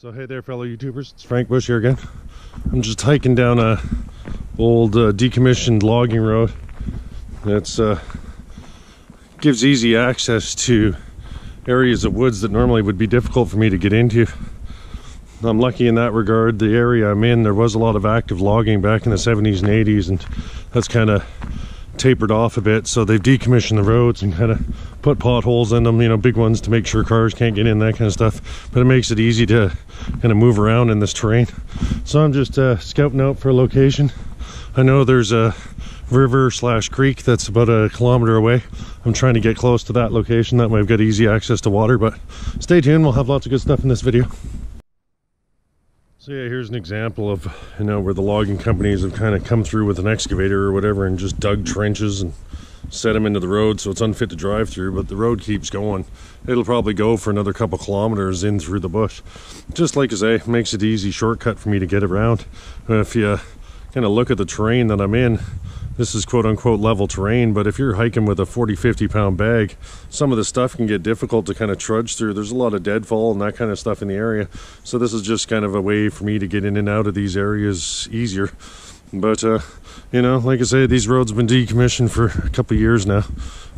So hey there fellow YouTubers, it's Frank Bush here again. I'm just hiking down a old decommissioned logging road that's gives easy access to areas of woods that normally would be difficult for me to get into. I'm lucky in that regard. The area I'm in, there was a lot of active logging back in the 70s and 80s, and that's kind of tapered off a bit, so they've decommissioned the roads and kind of put potholes in them, you know, big ones to make sure cars can't get in, that kind of stuff. But it makes it easy to kind of move around in this terrain. So I'm just scouting out for a location. I know there's a river slash creek that's about a kilometer away. I'm trying to get close to that location, that way I've got easy access to water. But stay tuned, we'll have lots of good stuff in this video. So yeah, here's an example of, you know, where the logging companies have kind of come through with an excavator or whatever and just dug trenches and set them into the road so it's unfit to drive through, but the road keeps going. It'll probably go for another couple kilometers in through the bush. Just like I say, makes it easy shortcut for me to get around. If you kind of look at the terrain that I'm in, this is quote unquote level terrain, but if you're hiking with a 40-50 pound bag, some of the stuff can get difficult to kind of trudge through. There's a lot of deadfall and that kind of stuff in the area. So this is just kind of a way for me to get in and out of these areas easier. But you know, like I say, these roads have been decommissioned for a couple of years now,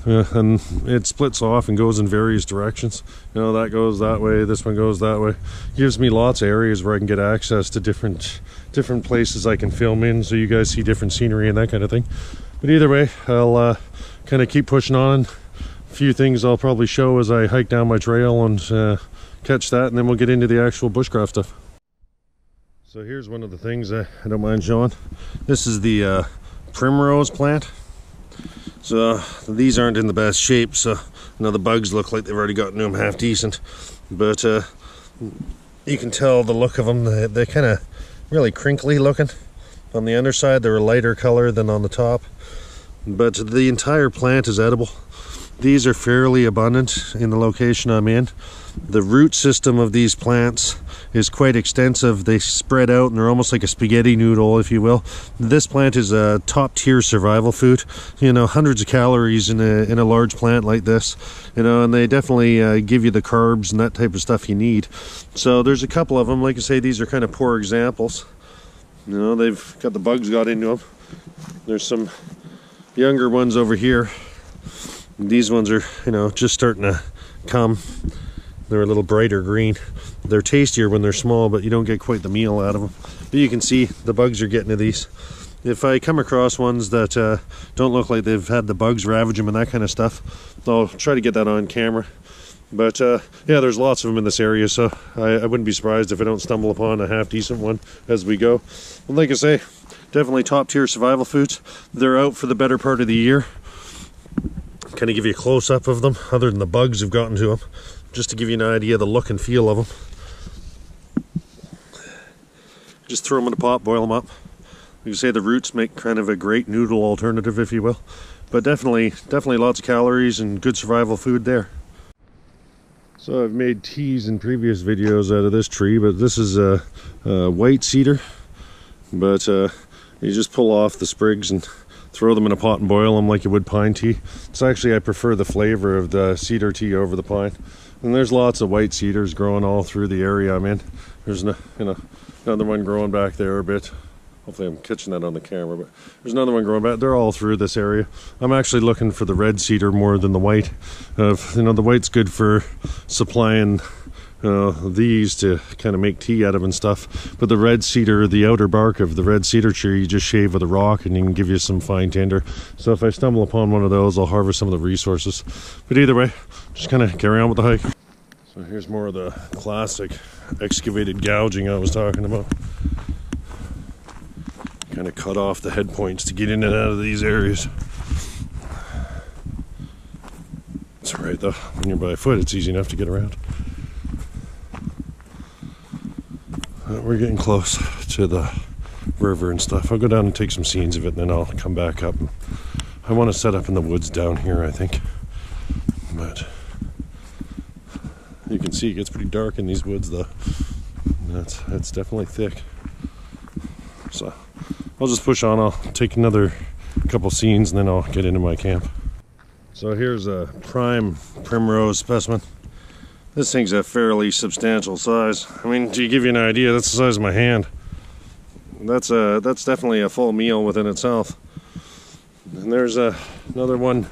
and it splits off and goes in various directions. You know, that goes that way, this one goes that way. Gives me lots of areas where I can get access to different places I can film in, so you guys see different scenery and that kind of thing. But either way, I'll kind of keep pushing on. A few things I'll probably show as I hike down my trail and catch that, and then we'll get into the actual bushcraft stuff. So here's one of the things I don't mind showing. This is the primrose plant. So these aren't in the best shape, so you know, the bugs look like they've already gotten to them half decent, but you can tell the look of them, they're kind of really crinkly looking. On the underside they're a lighter color than on the top, but the entire plant is edible. These are fairly abundant in the location I'm in. The root system of these plants is quite extensive. They spread out and they're almost like a spaghetti noodle, if you will. This plant is a top tier survival food. You know, hundreds of calories in a large plant like this, you know, and they definitely give you the carbs and that type of stuff you need. So there's a couple of them. Like I say, these are kind of poor examples. You know, they've got the bugs got into them. There's some younger ones over here. These ones are, you know, just starting to come. They're a little brighter green. They're tastier when they're small, but you don't get quite the meal out of them. But you can see the bugs are getting to these. If I come across ones that don't look like they've had the bugs ravage them and that kind of stuff, I'll try to get that on camera. But yeah, there's lots of them in this area, so I wouldn't be surprised if I don't stumble upon a half decent one as we go. But like I say, definitely top tier survival foods. They're out for the better part of the year. Kind of give you a close up of them, other than the bugs have gotten to them, just to give you an idea of the look and feel of them. Just throw them in a pot, boil them up. You can say the roots make kind of a great noodle alternative, if you will. But definitely lots of calories and good survival food there. So I've made teas in previous videos out of this tree, but this is a white cedar. But you just pull off the sprigs and throw them in a pot and boil them like you would pine tea. So actually I prefer the flavor of the cedar tea over the pine. And there's lots of white cedars growing all through the area I'm in. There's another one growing back there a bit. Hopefully I'm catching that on the camera, but there's another one growing back. They're all through this area. I'm actually looking for the red cedar more than the white. You know, the white's good for supplying these to kind of make tea out of and stuff, but the red cedar, the outer bark of the red cedar tree, you just shave with a rock and you can give you some fine tinder. So if I stumble upon one of those, I'll harvest some of the resources. But either way, just kind of carry on with the hike. So here's more of the classic excavated gouging I was talking about. Kind of cut off the head points to get in and out of these areas. It's all right though, when you're by foot it's easy enough to get around. We're getting close to the river and stuff. I'll go down and take some scenes of it, and then I'll come back up. I want to set up in the woods down here, I think. But you can see it gets pretty dark in these woods, though. It's definitely thick. So I'll just push on. I'll take another couple scenes, and then I'll get into my camp. So here's a prime primrose specimen. This thing's a fairly substantial size. I mean, to give you an idea, that's the size of my hand. That's definitely a full meal within itself. And there's another one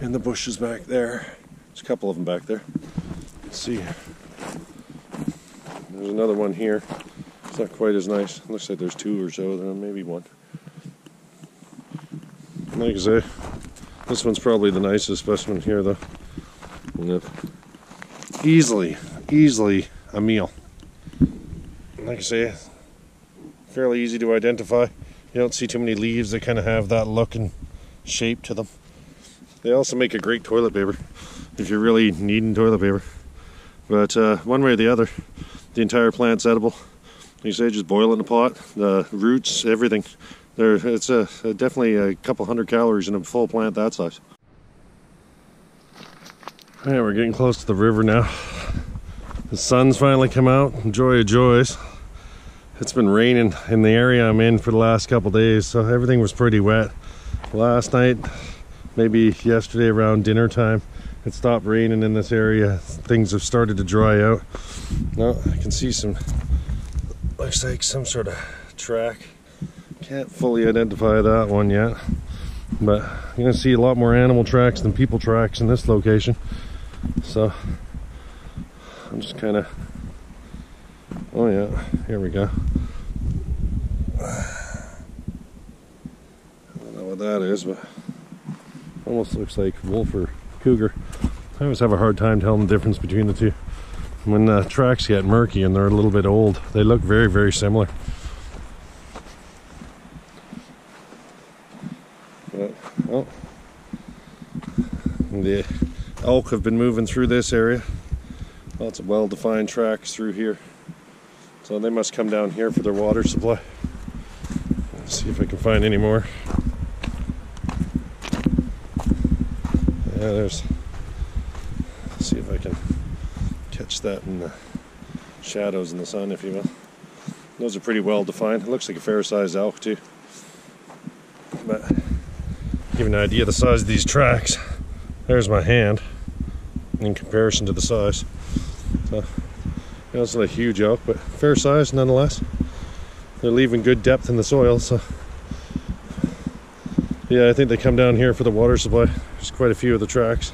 in the bushes back there. There's a couple of them back there. Let's see. There's another one here. It's not quite as nice. It looks like there's two or so, maybe one. Like I say, this one's probably the nicest specimen here, though. Yep. Easily a meal. Like I say, fairly easy to identify. You don't see too many leaves that kind of have that look and shape to them. They also make a great toilet paper if you're really needing toilet paper. But one way or the other, the entire plant's edible. You say just boil it in a pot, the roots, everything. It's definitely a couple hundred calories in a full plant that size. Alright, we're getting close to the river now. The sun's finally come out. Joy of joys. It's been raining in the area I'm in for the last couple days, so everything was pretty wet. Last night, maybe yesterday around dinner time, it stopped raining in this area. Things have started to dry out. Now I can see some, looks like some sort of track. Can't fully identify that one yet, but you're gonna see a lot more animal tracks than people tracks in this location. So I'm just kind of, oh yeah, here we go. I don't know what that is, but almost looks like wolf or cougar. I always have a hard time telling the difference between the two. When the tracks get murky and they're a little bit old, they look very, very similar. Well, the elk have been moving through this area. Lots of well-defined tracks through here. So they must come down here for their water supply. Let's see if I can find any more. Yeah, there's... Let's see if I can catch that in the shadows in the sun, if you will. Those are pretty well-defined. It looks like a fair-sized elk, too. But... give you an idea of the size of these tracks. There's my hand in comparison to the size. So, it's not a huge elk, but fair size nonetheless. They're leaving good depth in the soil, so yeah, I think they come down here for the water supply. There's quite a few of the tracks.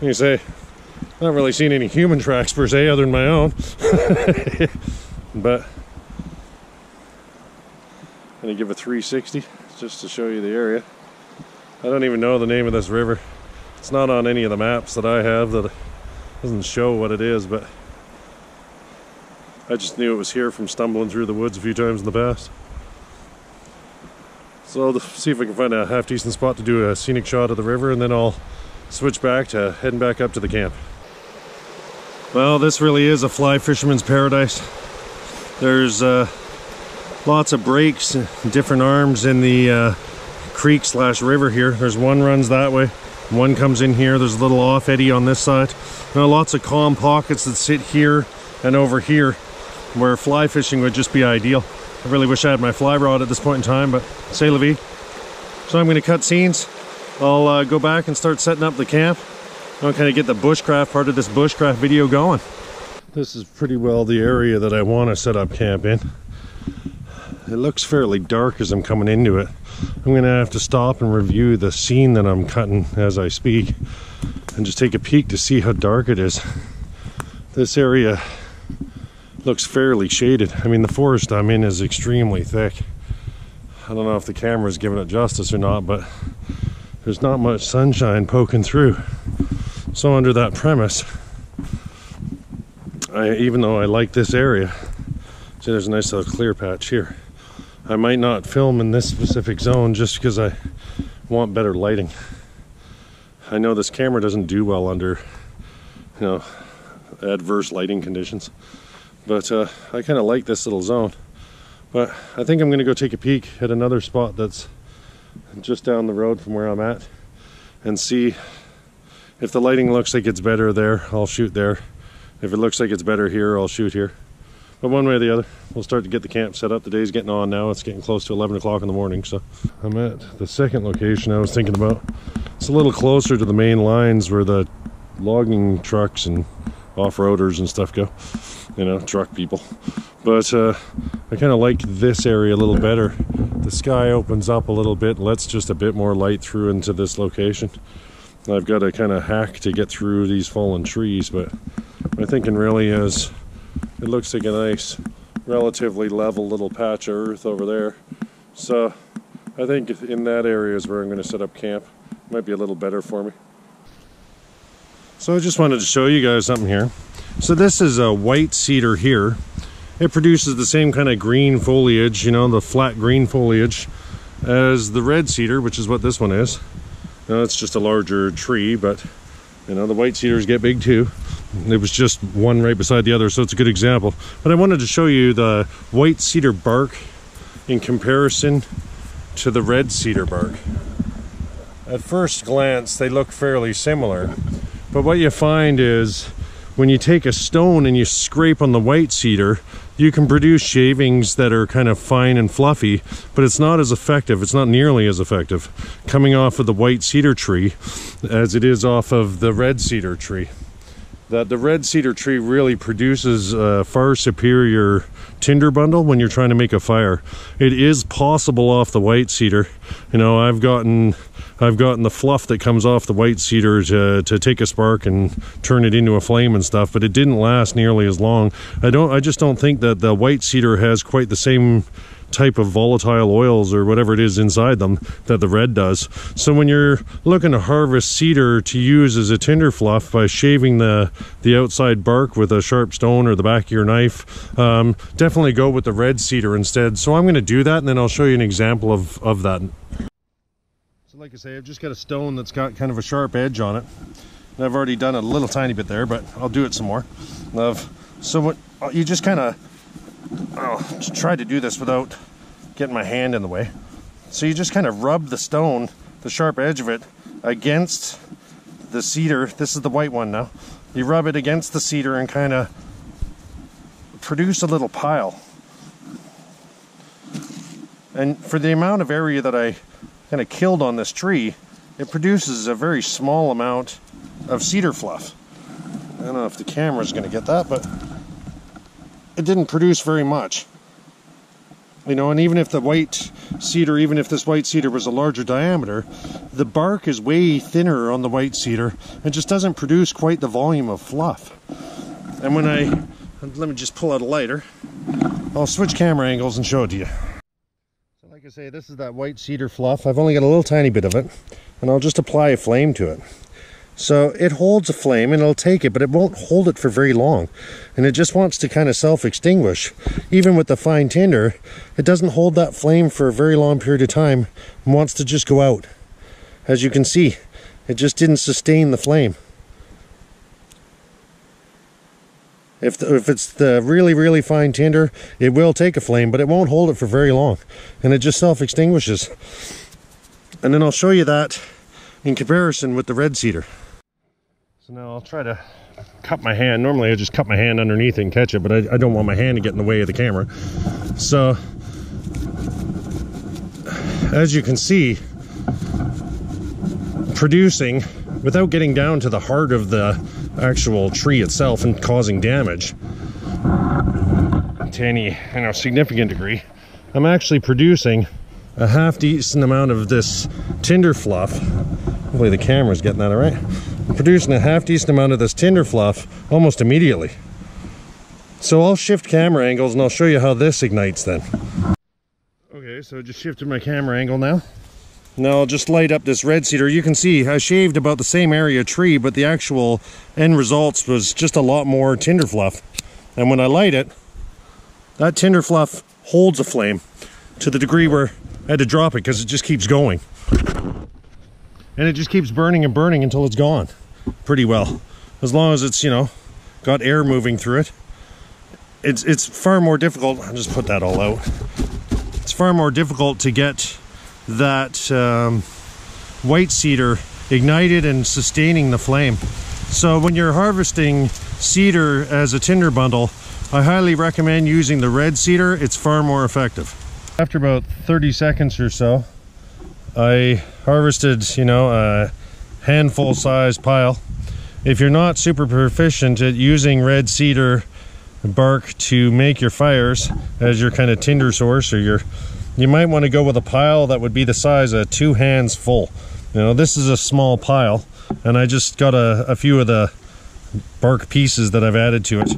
You can say, I haven't really seen any human tracks per se other than my own, but I'm gonna give a 360 just to show you the area. I don't even know the name of this river. It's not on any of the maps that I have, that doesn't show what it is, but I just knew it was here from stumbling through the woods a few times in the past. So I'll see if we can find a half-decent spot to do a scenic shot of the river, and then I'll switch back to heading back up to the camp. Well, this really is a fly fisherman's paradise. There's lots of breaks, different arms in the creek/river here. There's one runs that way, one comes in here. There's a little off eddy on this side. There are lots of calm pockets that sit here and over here where fly fishing would just be ideal. I really wish I had my fly rod at this point in time, but c'est la vie. So I'm going to cut scenes. I'll go back and start setting up the camp. I'll kind of get the bushcraft part of this bushcraft video going. This is pretty well the area that I want to set up camp in. It looks fairly dark as I'm coming into it. I'm going to have to stop and review the scene that I'm cutting as I speak and just take a peek to see how dark it is. This area looks fairly shaded. I mean, the forest I'm in is extremely thick. I don't know if the camera's giving it justice or not, but there's not much sunshine poking through. So under that premise, even though I like this area, see, there's a nice little clear patch here. I might not film in this specific zone just because I want better lighting. I know this camera doesn't do well under, adverse lighting conditions, but I kind of like this little zone. But I think I'm going to go take a peek at another spot that's just down the road from where I'm at and see if the lighting looks like it's better there, I'll shoot there. If it looks like it's better here, I'll shoot here. But one way or the other, we'll start to get the camp set up. The day's getting on now. It's getting close to 11 o'clock in the morning. So I'm at the second location I was thinking about. It's a little closer to the main lines where the logging trucks and off-roaders and stuff go, you know, truck people. But I kind of like this area a little better. The sky opens up a little bit, lets just a bit more light through into this location. I've got to kind of hack to get through these fallen trees, but my thinking really is it looks like a nice, relatively level little patch of earth over there. So I think in that area is where I'm going to set up camp. Might be a little better for me. So I just wanted to show you guys something here. So this is a white cedar here. It produces the same kind of green foliage, you know, the flat green foliage, as the red cedar, which is what this one is. Now it's just a larger tree, but you know, the white cedars get big too. It was just one right beside the other, so it's a good example. But I wanted to show you the white cedar bark in comparison to the red cedar bark. At first glance, they look fairly similar. But what you find is when you take a stone and you scrape on the white cedar, you can produce shavings that are kind of fine and fluffy, but it's not as effective. It's not nearly as effective coming off of the white cedar tree as it is off of the red cedar tree. That the red cedar tree really produces a far superior tinder bundle when you're trying to make a fire. It is possible off the white cedar. You know, I've gotten the fluff that comes off the white cedar to take a spark and turn it into a flame and stuff, but it didn't last nearly as long. I just don't think that the white cedar has quite the same type of volatile oils or whatever it is inside them that the red does. So when you're looking to harvest cedar to use as a tinder fluff by shaving the outside bark with a sharp stone or the back of your knife, definitely go with the red cedar instead. So I'm going to do that, and then I'll show you an example of that. So like I say, I've just got a stone that's got kind of a sharp edge on it, and I've already done a little tiny bit there, but I'll do it some more. So what you just kind of, I'll try to do this without getting my hand in the way. So you just kind of rub the stone, the sharp edge of it, against the cedar. This is the white one now. You rub it against the cedar and kind of produce a little pile. And for the amount of area that I kind of killed on this tree, it produces a very small amount of cedar fluff. I don't know if the camera's going to get that, but it didn't produce very much, you know. And even if the white cedar, even if this white cedar was a larger diameter, the bark is way thinner on the white cedar. It just doesn't produce quite the volume of fluff. And when let me just pull out a lighter, I'll switch camera angles and show it to you. So like I say, this is that white cedar fluff. I've only got a little tiny bit of it, and I'll just apply a flame to it. So it holds a flame and it'll take it, but it won't hold it for very long. And it just wants to kind of self-extinguish. Even with the fine tinder, it doesn't hold that flame for a very long period of time and wants to just go out. As you can see, it just didn't sustain the flame. If it's the really, really fine tinder, it will take a flame, but it won't hold it for very long. And it just self-extinguishes. And then I'll show you that in comparison with the red cedar. So now I'll try to cut my hand. Normally I just cut my hand underneath and catch it, but I don't want my hand to get in the way of the camera. So as you can see, producing without getting down to the heart of the actual tree itself and causing damage to any, you know, significant degree, I'm actually producing a half decent amount of this tinder fluff. Hopefully the camera's getting that all right. I'm producing a half decent amount of this tinder fluff almost immediately. So I'll shift camera angles and I'll show you how this ignites then. Okay, so I just shifted my camera angle now. Now I'll just light up this red cedar. You can see I shaved about the same area tree, but the actual end results was just a lot more tinder fluff. And when I light it, that tinder fluff holds a flame to the degree where I had to drop it because it just keeps going. And it just keeps burning and burning until it's gone pretty well. As long as it's, you know, got air moving through it. It's far more difficult. I'll just put that all out. It's far more difficult to get that white cedar ignited and sustaining the flame. So when you're harvesting cedar as a tinder bundle, I highly recommend using the red cedar. It's far more effective. After about 30 seconds or so, I harvested, you know, a handful size pile, if you're not super proficient at using red cedar bark to make your fires as your kind of tinder source, or your, you might want to go with a pile that would be the size of 2 hands full. You know, this is a small pile, and I just got a few of the bark pieces that I've added to it,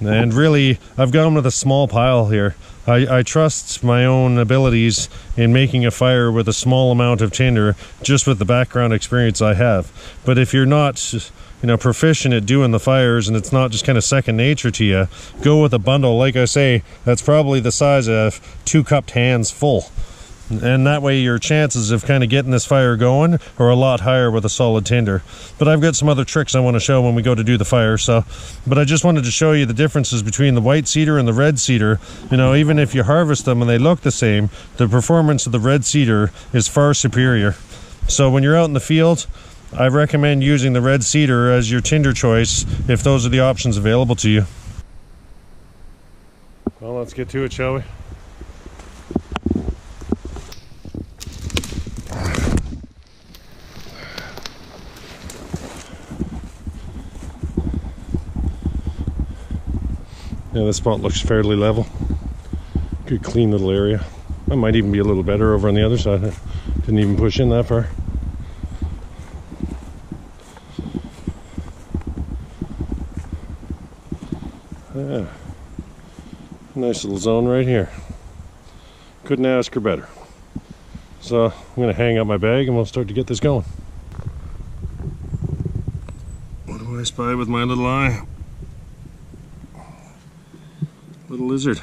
and really I've gone with a small pile here. I trust my own abilities in making a fire with a small amount of tinder, just with the background experience I have. But if you're not, you know, proficient at doing the fires, and it's not just kind of second nature to you, go with a bundle, like I say, that's probably the size of 2 cupped hands full. And that way your chances of kind of getting this fire going are a lot higher with a solid tinder. But I've got some other tricks I want to show when we go to do the fire. So, but I just wanted to show you the differences between the white cedar and the red cedar. You know, even if you harvest them and they look the same, the performance of the red cedar is far superior. So when you're out in the field, I recommend using the red cedar as your tinder choice if those are the options available to you. Well, let's get to it, shall we? Yeah, this spot looks fairly level. Good clean little area. I might even be a little better over on the other side. I didn't even push in that far. Yeah. Nice little zone right here. Couldn't ask for better. So I'm gonna hang up my bag and we'll start to get this going. What do I spy with my little eye? Little lizard.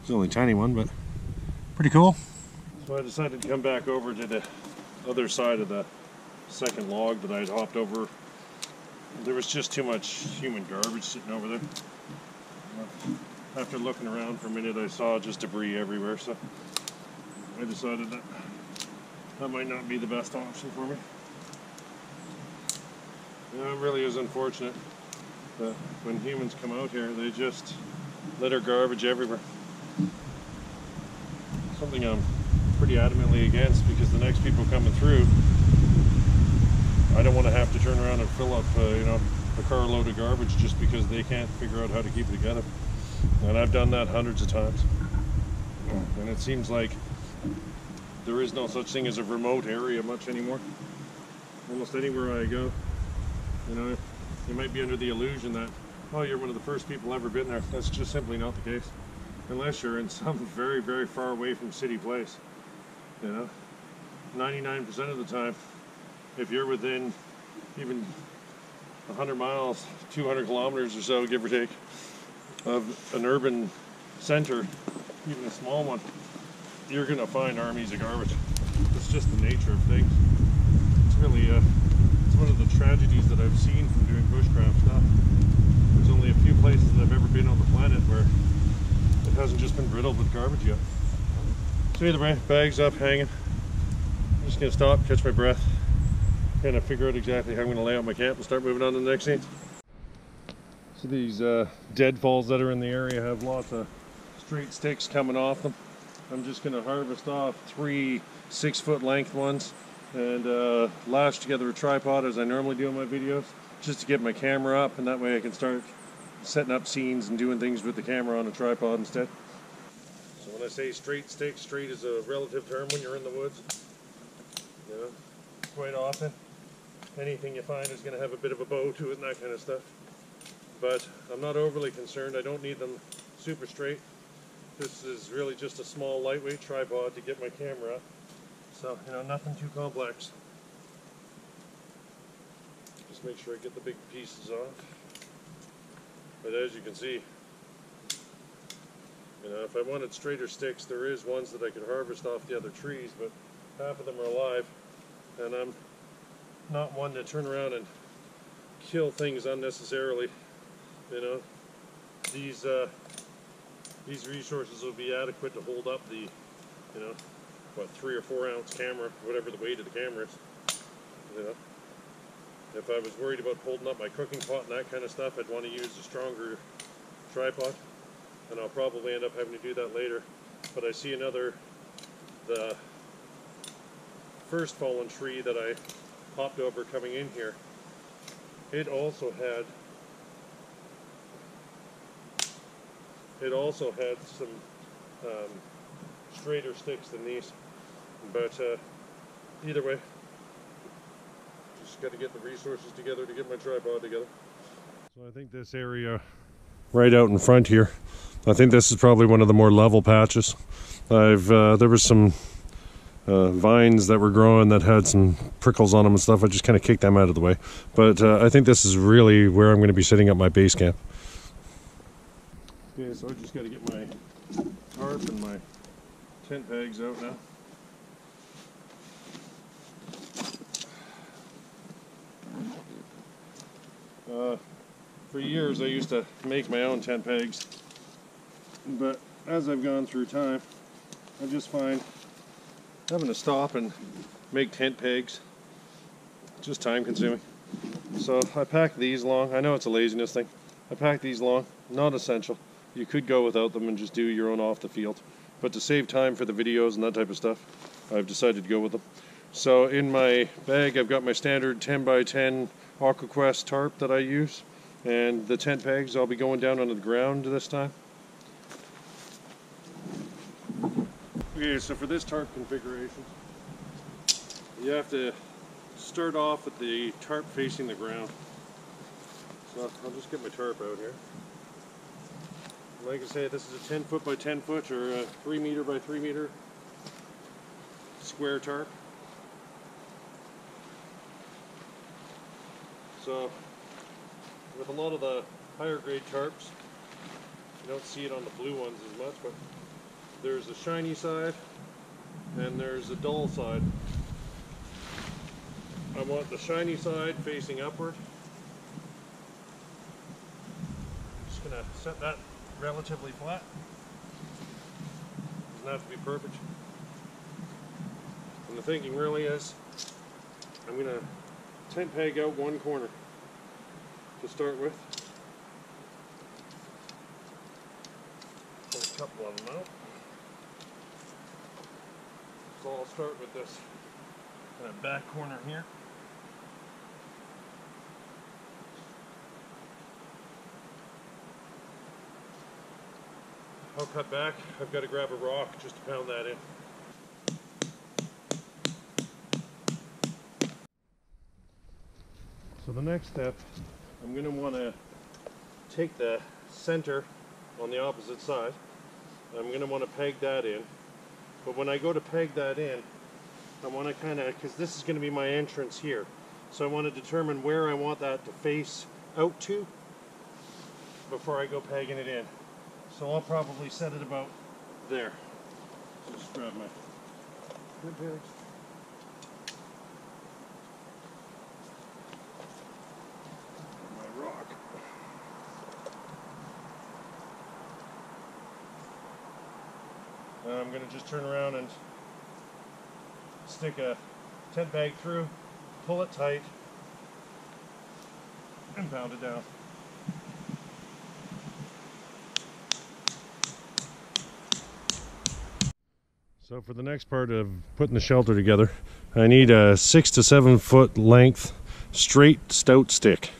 It's only a tiny one, but pretty cool. So I decided to come back over to the other side of the second log that I had hopped over. There was just too much human garbage sitting over there. After looking around for a minute, I saw just debris everywhere, so I decided that that might not be the best option for me. Yeah, it really is unfortunate that when humans come out here, they just litter garbage everywhere. Something I'm pretty adamantly against, because the next people coming through, I don't want to have to turn around and fill up, you know, a carload of garbage just because they can't figure out how to keep it together. And I've done that hundreds of times. And it seems like there is no such thing as a remote area much anymore. Almost anywhere I go, you know, you might be under the illusion that, oh, you're one of the first people ever been there. That's just simply not the case. Unless you're in some very, very far away from city place. You know, 99% of the time, if you're within even 100 miles, 200 kilometers or so, give or take, of an urban center, even a small one, you're going to find armies of garbage. It's just the nature of things. It's really a... one of the tragedies that I've seen from doing bushcraft stuff. There's only a few places that I've ever been on the planet where it hasn't just been riddled with garbage yet. So either way, bag's up, hanging. I'm just gonna stop, catch my breath, kind of figure out exactly how I'm gonna lay out my camp and start moving on to the next scene. So these deadfalls that are in the area have lots of straight sticks coming off them. I'm just gonna harvest off 3 6-foot length ones and lash together a tripod as I normally do in my videos, just to get my camera up, and that way I can start setting up scenes and doing things with the camera on a tripod instead. So when I say straight stick, straight is a relative term when you're in the woods. You know, quite often anything you find is going to have a bit of a bow to it and that kind of stuff. But I'm not overly concerned. I don't need them super straight. This is really just a small lightweight tripod to get my camera up. So, you know, nothing too complex. Just make sure I get the big pieces off. But as you can see, you know, if I wanted straighter sticks, there is ones that I could harvest off the other trees, but half of them are alive, and I'm not one to turn around and kill things unnecessarily. You know, these resources will be adequate to hold up the, you know, what, 3 or 4 ounce camera, whatever the weight of the camera is. You know, if I was worried about holding up my cooking pot and that kind of stuff, I'd want to use a stronger tripod, and I'll probably end up having to do that later. But I see another, the first fallen tree that I popped over coming in here, it also had some straighter sticks than these, but either way, just got to get the resources together to get my tripod together. So I think this area right out in front here, I think this is probably one of the more level patches. There was some vines that were growing that had some prickles on them and stuff. I just kind of kicked them out of the way, but I think this is really where I'm going to be setting up my base camp. Okay, so I just got to get my tarp and my tent pegs out now. For years I used to make my own tent pegs, but as I've gone through time, I just find having to stop and make tent pegs just time consuming. So I pack these long. I know it's a laziness thing. I pack these long, not essential. You could go without them and just do your own off the field, but to save time for the videos and that type of stuff, I've decided to go with them. So in my bag I've got my standard 10x10 AquaQuest tarp that I use, and the tent pegs I'll be going down onto the ground this time. Okay, so for this tarp configuration, you have to start off with the tarp facing the ground. So I'll just get my tarp out here. Like I say, this is a 10 foot by 10 foot or a 3 meter by 3 meter square tarp. So with a lot of the higher grade tarps, you don't see it on the blue ones as much, but there's a shiny side and there's a dull side. I want the shiny side facing upward. I'm just going to set that relatively flat. Doesn't have to be perfect. And the thinking really is, I'm going to tent peg out one corner to start with. Put a couple of them out. So I'll start with this kind of back corner here. I'll cut back. I've got to grab a rock just to pound that in. So the next step, I'm going to want to take the center on the opposite side. I'm going to want to peg that in. But when I go to peg that in, I want to kind of, because this is going to be my entrance here, so I want to determine where I want that to face out to before I go pegging it in. So I'll probably set it about there. Just grab my tent pegs. I'm going to just turn around and stick a tent peg through, pull it tight, and pound it down. So for the next part of putting the shelter together, I need a 6 to 7 foot length straight stout stick.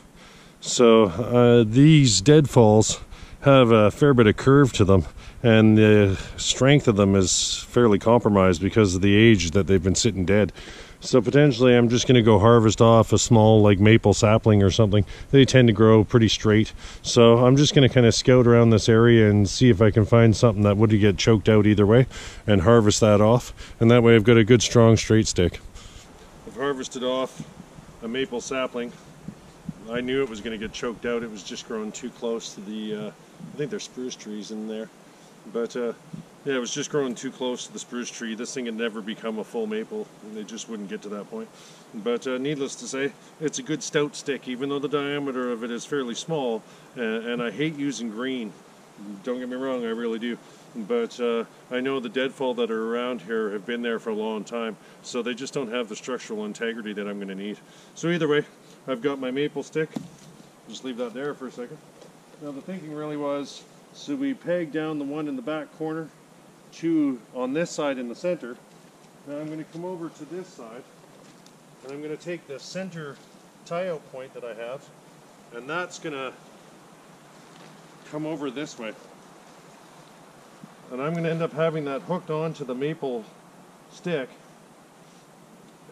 So these deadfalls have a fair bit of curve to them, and the strength of them is fairly compromised because of the age that they've been sitting dead. So potentially I'm just going to go harvest off a small like maple sapling or something. They tend to grow pretty straight. So I'm just going to kind of scout around this area and see if I can find something that wouldn't get choked out either way and harvest that off. And that way I've got a good strong straight stick. I've harvested off a maple sapling. I knew it was going to get choked out. It was just growing too close to the, I think there's spruce trees in there. But yeah, it was just growing too close to the spruce tree. This thing had never become a full maple. They just wouldn't get to that point. But needless to say, it's a good stout stick, even though the diameter of it is fairly small. And I hate using green. Don't get me wrong, I really do. But I know the deadfall that are around here have been there for a long time, so they just don't have the structural integrity that I'm going to need. So either way, I've got my maple stick. Just leave that there for a second. Now the thinking really was, so we peg down the one in the back corner, two on this side in the center, Now I'm going to come over to this side, and I'm going to take the center tie-out point that I have, and that's going to come over this way. And I'm going to end up having that hooked onto the maple stick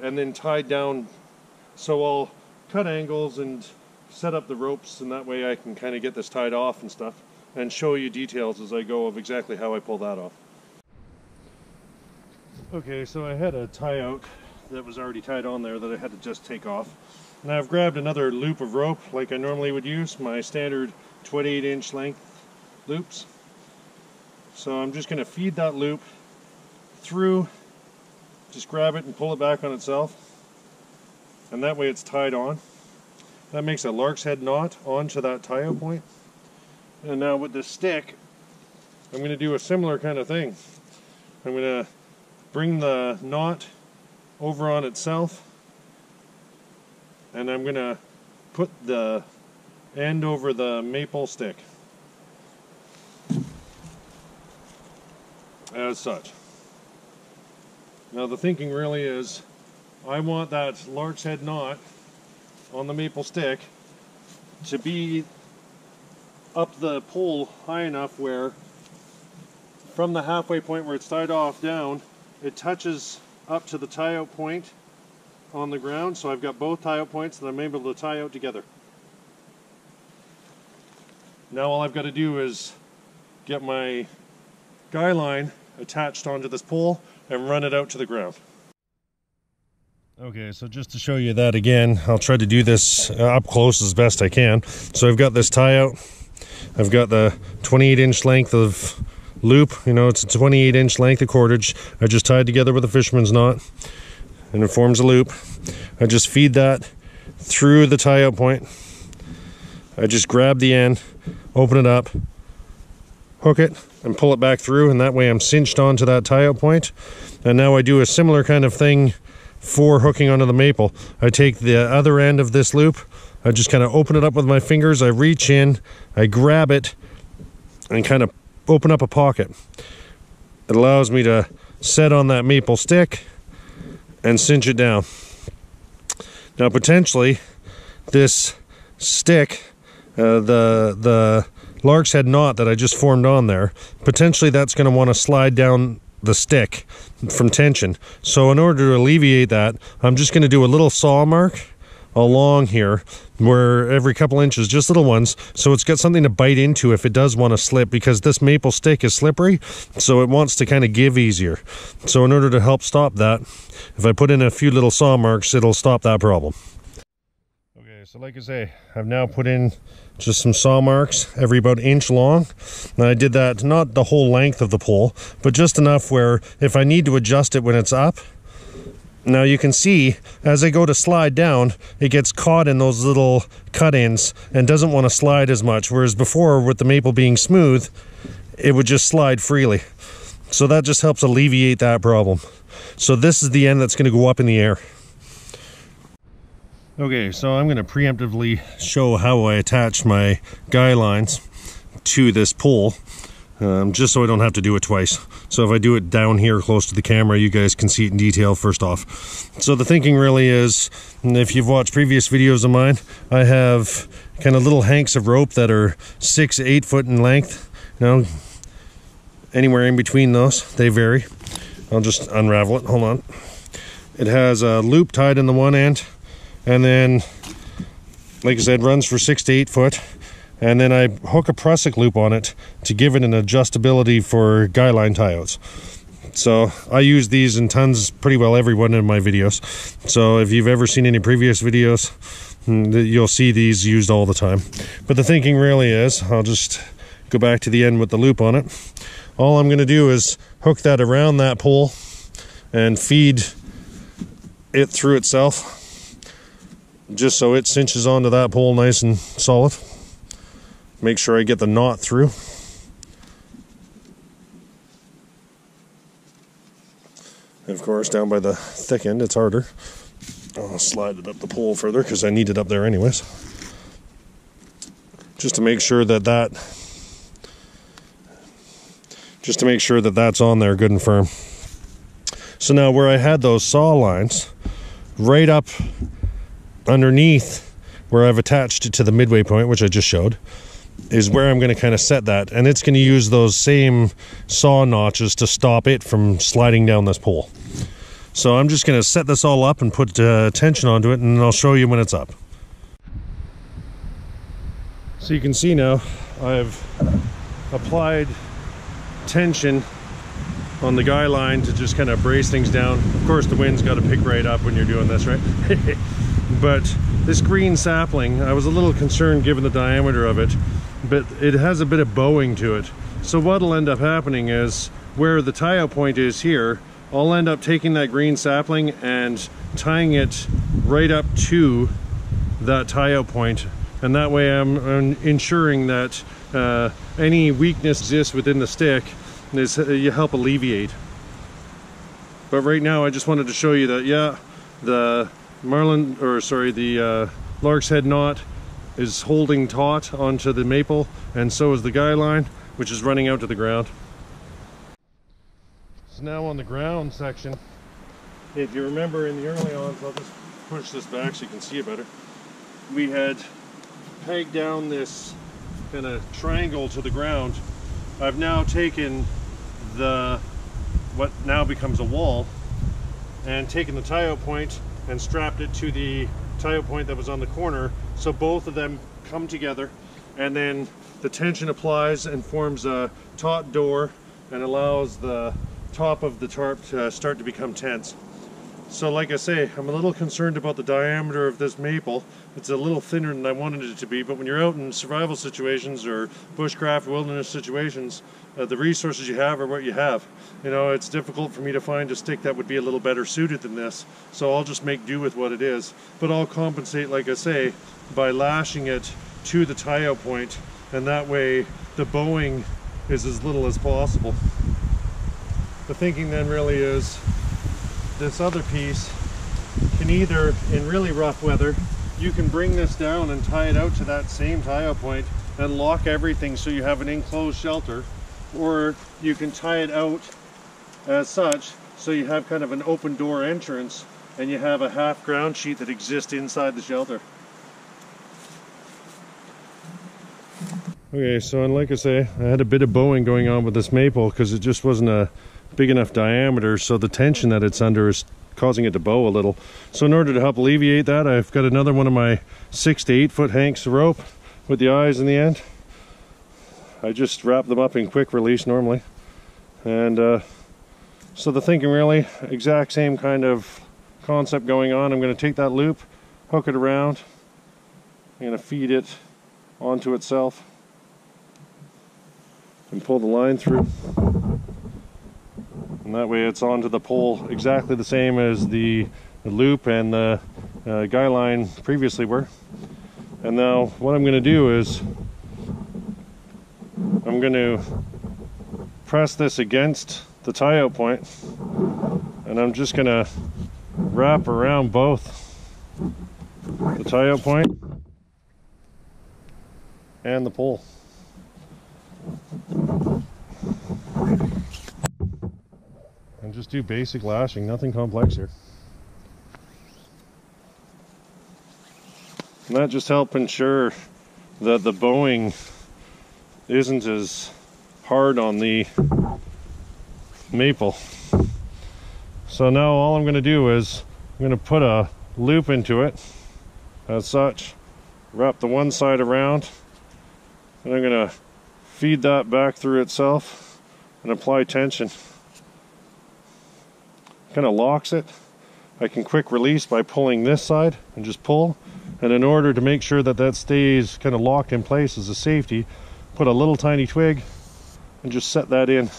and then tied down, so I'll cut angles and set up the ropes, and that way I can kind of get this tied off and stuff and show you details as I go of exactly how I pull that off. Okay, so I had a tie out that was already tied on there that I had to just take off. And I've grabbed another loop of rope like I normally would use, my standard 28-inch length loops. So I'm just going to feed that loop through, just grab it and pull it back on itself, and that way it's tied on. That makes a lark's head knot onto that tie-out point. And now with this stick, I'm going to do a similar kind of thing. I'm going to bring the knot over on itself, and I'm going to put the end over the maple stick as such. Now the thinking really is, I want that lark's head knot on the maple stick to be up the pole high enough where from the halfway point where it's tied off down, it touches up to the tie-out point on the ground, so I've got both tie-out points and I'm able to tie out together. Now all I've got to do is get my guy line attached onto this pole and run it out to the ground. Okay, so just to show you that again, I'll try to do this up close as best I can. So I've got this tie-out, I've got the 28-inch length of loop, you know, it's a 28-inch length of cordage. I just tied together with a fisherman's knot, and it forms a loop. I just feed that through the tie-out point. I just grab the end, open it up, hook it, and pull it back through, and that way I'm cinched onto that tie-out point. And now I do a similar kind of thing for hooking onto the maple. I take the other end of this loop, I just kind of open it up with my fingers, I reach in, I grab it, and kind of open up a pocket. It allows me to set on that maple stick and cinch it down. Now potentially this stick, the lark's head knot that I just formed on there, potentially that's going to want to slide down the stick from tension. So in order to alleviate that, I'm just going to do a little saw mark along here, where every couple inches, just little ones, so it's got something to bite into if it does want to slip, because this maple stick is slippery, so it wants to kind of give easier. So in order to help stop that, if I put in a few little saw marks, it'll stop that problem. Okay, so like I say, I've now put in just some saw marks, every about inch long. And I did that, not the whole length of the pole, but just enough where if I need to adjust it when it's up. Now you can see, as I go to slide down, it gets caught in those little cut-ins and doesn't want to slide as much, whereas before, with the maple being smooth, it would just slide freely. So that just helps alleviate that problem. So this is the end that's going to go up in the air. Okay, so I'm going to preemptively show how I attach my guy lines to this pole, just so I don't have to do it twice. So if I do it down here close to the camera, you guys can see it in detail first off. So the thinking really is, if you've watched previous videos of mine, I have kind of little hanks of rope that are 6 to 8 foot in length. You know, anywhere in between those, they vary. I'll just unravel it, hold on. It has a loop tied in the one end, and then, like I said, runs for 6 to 8 foot. And then I hook a prusik loop on it to give it an adjustability for guy line tie-outs. So I use these in tons, pretty well every one of my videos. So if you've ever seen any previous videos, you'll see these used all the time. But the thinking really is, I'll just go back to the end with the loop on it. All I'm going to do is hook that around that pole and feed it through itself, just so it cinches onto that pole nice and solid. Make sure I get the knot through. And of course, down by the thick end, it's harder. I'll slide it up the pole further because I need it up there anyways. Just to make sure that that's on there good and firm. So now where I had those saw lines, right up underneath where I've attached it to the midway point, which I just showed, is where I'm going to kind of set that, and it's going to use those same saw notches to stop it from sliding down this pole. So I'm just going to set this all up and put tension onto it, and I'll show you when it's up. So you can see now I've applied tension on the guy line to just kind of brace things down. Of course the wind's got to pick right up when you're doing this, right? But this green sapling, I was a little concerned given the diameter of it, but it has a bit of bowing to it. So what'll end up happening is, where the tie-out point is here, I'll end up taking that green sapling and tying it right up to that tie-out point. And that way I'm ensuring that any weakness exists within the stick is you help alleviate. But right now I just wanted to show you that, yeah, the marlin, or sorry, the lark's head knot is holding taut onto the maple, and so is the guy line, which is running out to the ground. So now on the ground section, if you remember in the early on, I'll just push this back so you can see it better, we had pegged down this kind of triangle to the ground. I've now taken the, what now becomes a wall, and taken the tie-out point and strapped it to the tie-out point that was on the corner, so both of them come together, and then the tension applies and forms a taut door and allows the top of the tarp to start to become tense. So like I say, I'm a little concerned about the diameter of this maple. It's a little thinner than I wanted it to be, but when you're out in survival situations or bushcraft wilderness situations, the resources you have are what you have. You know, it's difficult for me to find a stick that would be a little better suited than this, so I'll just make do with what it is. But I'll compensate, like I say, by lashing it to the tie-out point, and that way the bowing is as little as possible. The thinking then really is, this other piece can either, in really rough weather, you can bring this down and tie it out to that same tie-out point and lock everything so you have an enclosed shelter, or you can tie it out as such so you have kind of an open door entrance and you have a half ground sheet that exists inside the shelter. Okay, so and like I say, I had a bit of bowing going on with this maple because it just wasn't a big enough diameter, so the tension that it's under is causing it to bow a little. So in order to help alleviate that, I've got another one of my 6 to 8 foot Hanks rope with the eyes in the end. I just wrap them up in quick release normally, and so the thinking really, exact same kind of concept going on. I'm going to take that loop, hook it around, I'm going to feed it onto itself and pull the line through. And that way it's onto the pole exactly the same as the loop and the guy line previously were. And now what I'm going to do is I'm going to press this against the tie-out point, and I'm just going to wrap around both the tie-out point and the pole. And just do basic lashing, nothing complex here. And that just helps ensure that the bowing isn't as hard on the maple. So now all I'm going to do is I'm going to put a loop into it as such, wrap the one side around, and I'm going to feed that back through itself and apply tension. Kind of locks it. I can quick release by pulling this side and just pull, and in order to make sure that that stays kind of locked in place as a safety, put a little tiny twig and just set that in,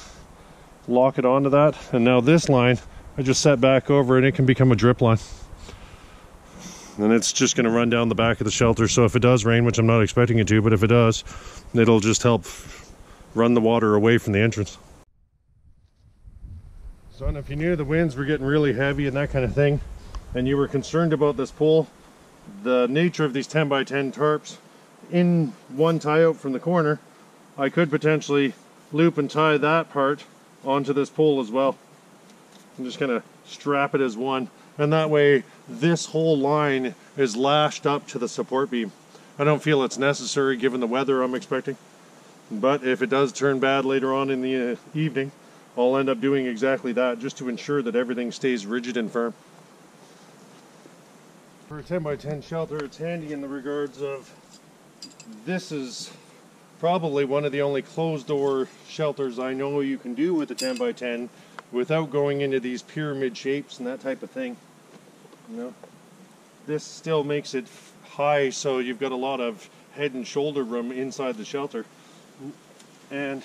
lock it onto that, and now this line I just set back over and it can become a drip line, and it's just going to run down the back of the shelter. So if it does rain, which I'm not expecting it to, but if it does, it'll just help run the water away from the entrance. So, and if you knew the winds were getting really heavy and that kind of thing, and you were concerned about this pole, the nature of these 10 by 10 tarps, in one tie out from the corner, I could potentially loop and tie that part onto this pole as well. I'm just kind of strap it as one, and that way this whole line is lashed up to the support beam. I don't feel it's necessary given the weather I'm expecting, but if it does turn bad later on in the evening, I'll end up doing exactly that, just to ensure that everything stays rigid and firm. For a 10x10 shelter, it's handy in the regards of this is probably one of the only closed door shelters I know you can do with a 10x10 without going into these pyramid shapes and that type of thing. You know, this still makes it high, so you've got a lot of head and shoulder room inside the shelter. And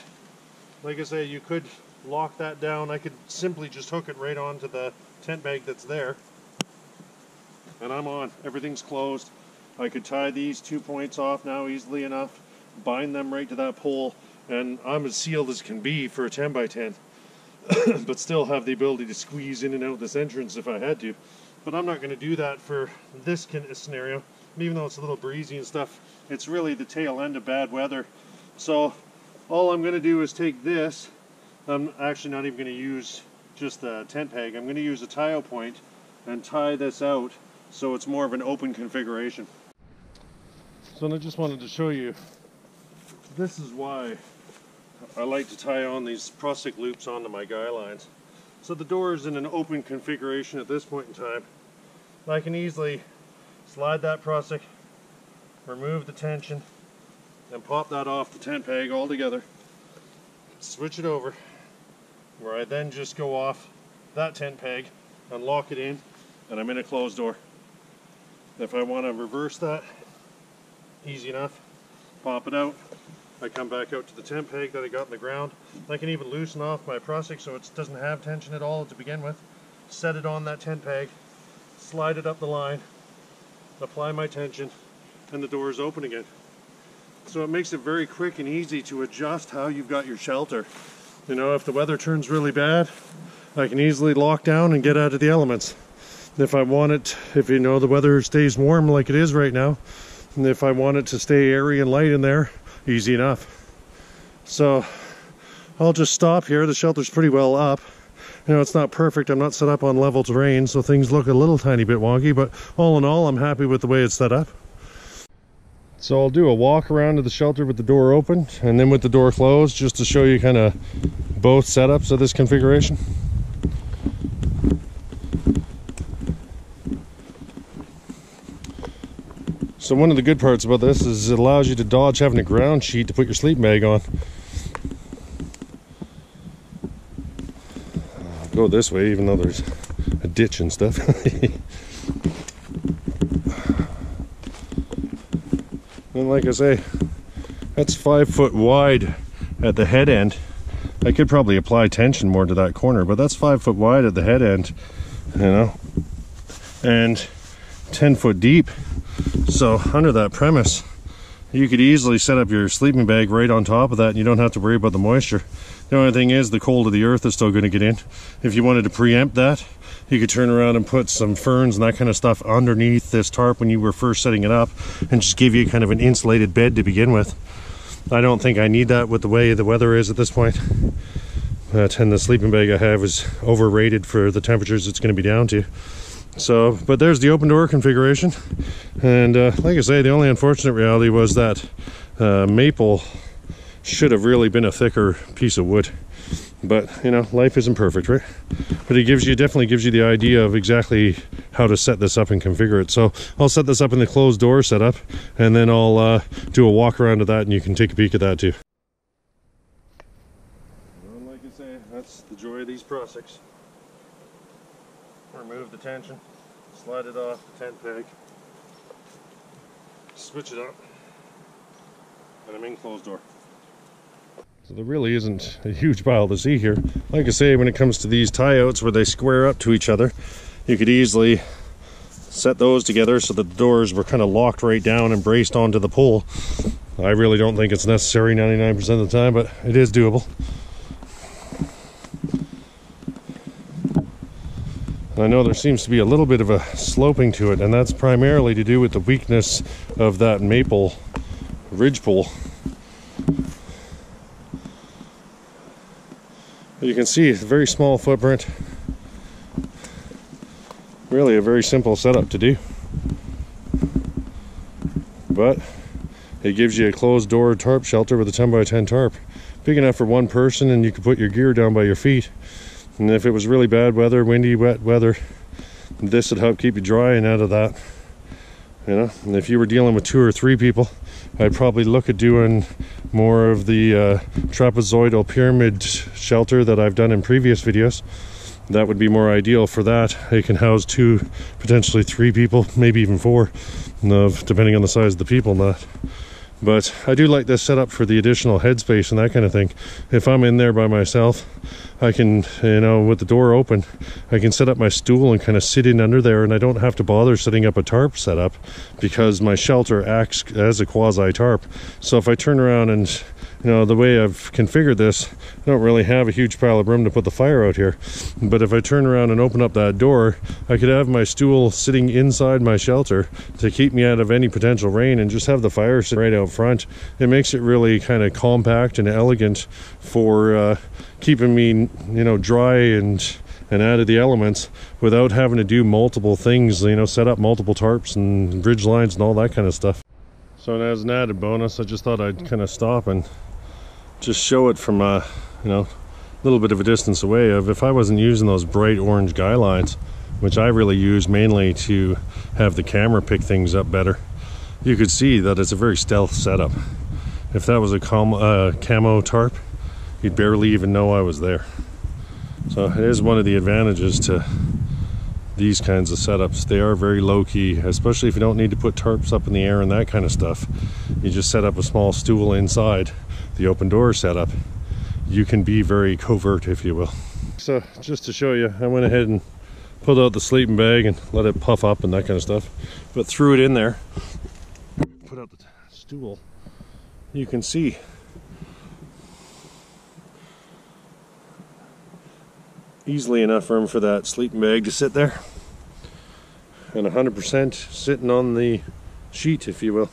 like I say, you could lock that down. I could simply just hook it right onto the tent bag that's there, and I'm on. Everything's closed. I could tie these 2 points off now easily enough, bind them right to that pole, and I'm as sealed as can be for a 10x10, but still have the ability to squeeze in and out this entrance if I had to. But I'm not going to do that for this kind of scenario. Even though it's a little breezy and stuff, it's really the tail end of bad weather. So all I'm going to do is take this. I'm actually not even going to use just the tent peg. I'm going to use a tie-out point and tie this out so it's more of an open configuration. So I just wanted to show you, this is why I like to tie on these prusik loops onto my guy lines. So the door is in an open configuration at this point in time. I can easily slide that prusik, remove the tension, and pop that off the tent peg altogether, switch it over, where I then just go off that tent peg, unlock it in, and I'm in a closed door. If I want to reverse that, easy enough, pop it out, I come back out to the tent peg that I got in the ground. I can even loosen off my prusik so it doesn't have tension at all to begin with, set it on that tent peg, slide it up the line, apply my tension, and the door is open again. So it makes it very quick and easy to adjust how you've got your shelter. You know, if the weather turns really bad, I can easily lock down and get out of the elements. If I want it, if you know the weather stays warm like it is right now, and if I want it to stay airy and light in there, easy enough. So I'll just stop here. The shelter's pretty well up. You know, it's not perfect. I'm not set up on level terrain, so things look a little tiny bit wonky, but all in all, I'm happy with the way it's set up. So I'll do a walk around to the shelter with the door open and then with the door closed, just to show you kind of both setups of this configuration. So one of the good parts about this is it allows you to dodge having a ground sheet to put your sleep bag on. I'll go this way, even though there's a ditch and stuff. And like I say, that's 5 foot wide at the head end. I could probably apply tension more to that corner, but that's 5 foot wide at the head end, you know, and 10 foot deep. So under that premise, you could easily set up your sleeping bag right on top of that, and you don't have to worry about the moisture. The only thing is the cold of the earth is still going to get in. If you wanted to preempt that, you could turn around and put some ferns and that kind of stuff underneath this tarp when you were first setting it up, and just give you kind of an insulated bed to begin with. I don't think I need that with the way the weather is at this point. And the sleeping bag I have is overrated for the temperatures it's going to be down to. So, but there's the open door configuration. And like I say, the only unfortunate reality was that maple should have really been a thicker piece of wood. But, you know, life isn't perfect, right? But it gives you, definitely gives you the idea of exactly how to set this up and configure it. So I'll set this up in the closed door setup, and then I'll do a walk around to that, and you can take a peek at that too. Well, like I say, that's the joy of these prusiks. Remove the tension, slide it off the tent peg, switch it up, and I'm in closed door. So there really isn't a huge pile to see here. Like I say, when it comes to these tie-outs where they square up to each other, you could easily set those together so that the doors were kind of locked right down and braced onto the pole. I really don't think it's necessary 99% of the time, but it is doable. And I know there seems to be a little bit of a sloping to it, and that's primarily to do with the weakness of that maple ridge pole. You can see it's a very small footprint. really a very simple setup to do, but it gives you a closed door tarp shelter with a 10x10 tarp, big enough for one person, and you can put your gear down by your feet. And if it was really bad weather, windy, wet weather, this would help keep you dry and out of that, you know. And if you were dealing with 2 or 3 people, I'd probably look at doing more of the trapezoidal pyramid shelter that I've done in previous videos. That would be more ideal for that. It can house 2, potentially 3 people, maybe even 4, depending on the size of the people in that. But I do like this setup for the additional headspace and that kind of thing. If I'm in there by myself, I can, you know, with the door open, I can set up my stool and kind of sit in under there, and I don't have to bother setting up a tarp setup because my shelter acts as a quasi tarp. So if I turn around and, you know, the way I've configured this, I don't really have a huge pile of room to put the fire out here. But if I turn around and open up that door, I could have my stool sitting inside my shelter to keep me out of any potential rain, and just have the fire sit right out front. It makes it really kind of compact and elegant for keeping me, you know, dry and out of the elements without having to do multiple things, you know, set up multiple tarps and bridge lines and all that kind of stuff. So as an added bonus, I just thought I'd kind of stop and just show it from a, you know, little bit of a distance away. Of if I wasn't using those bright orange guy lines, which I really use mainly to have the camera pick things up better, you could see that it's a very stealth setup. If that was a camo tarp, you'd barely even know I was there. So it is one of the advantages to these kinds of setups. They are very low-key, especially if you don't need to put tarps up in the air and that kind of stuff. You just set up a small stool inside the open door setup. You can be very covert, if you will. So just to show you, I went ahead and pulled out the sleeping bag and let it puff up and that kind of stuff, but threw it in there, put out the stool. You can see easily enough room for that sleeping bag to sit there, and 100% sitting on the sheet, if you will.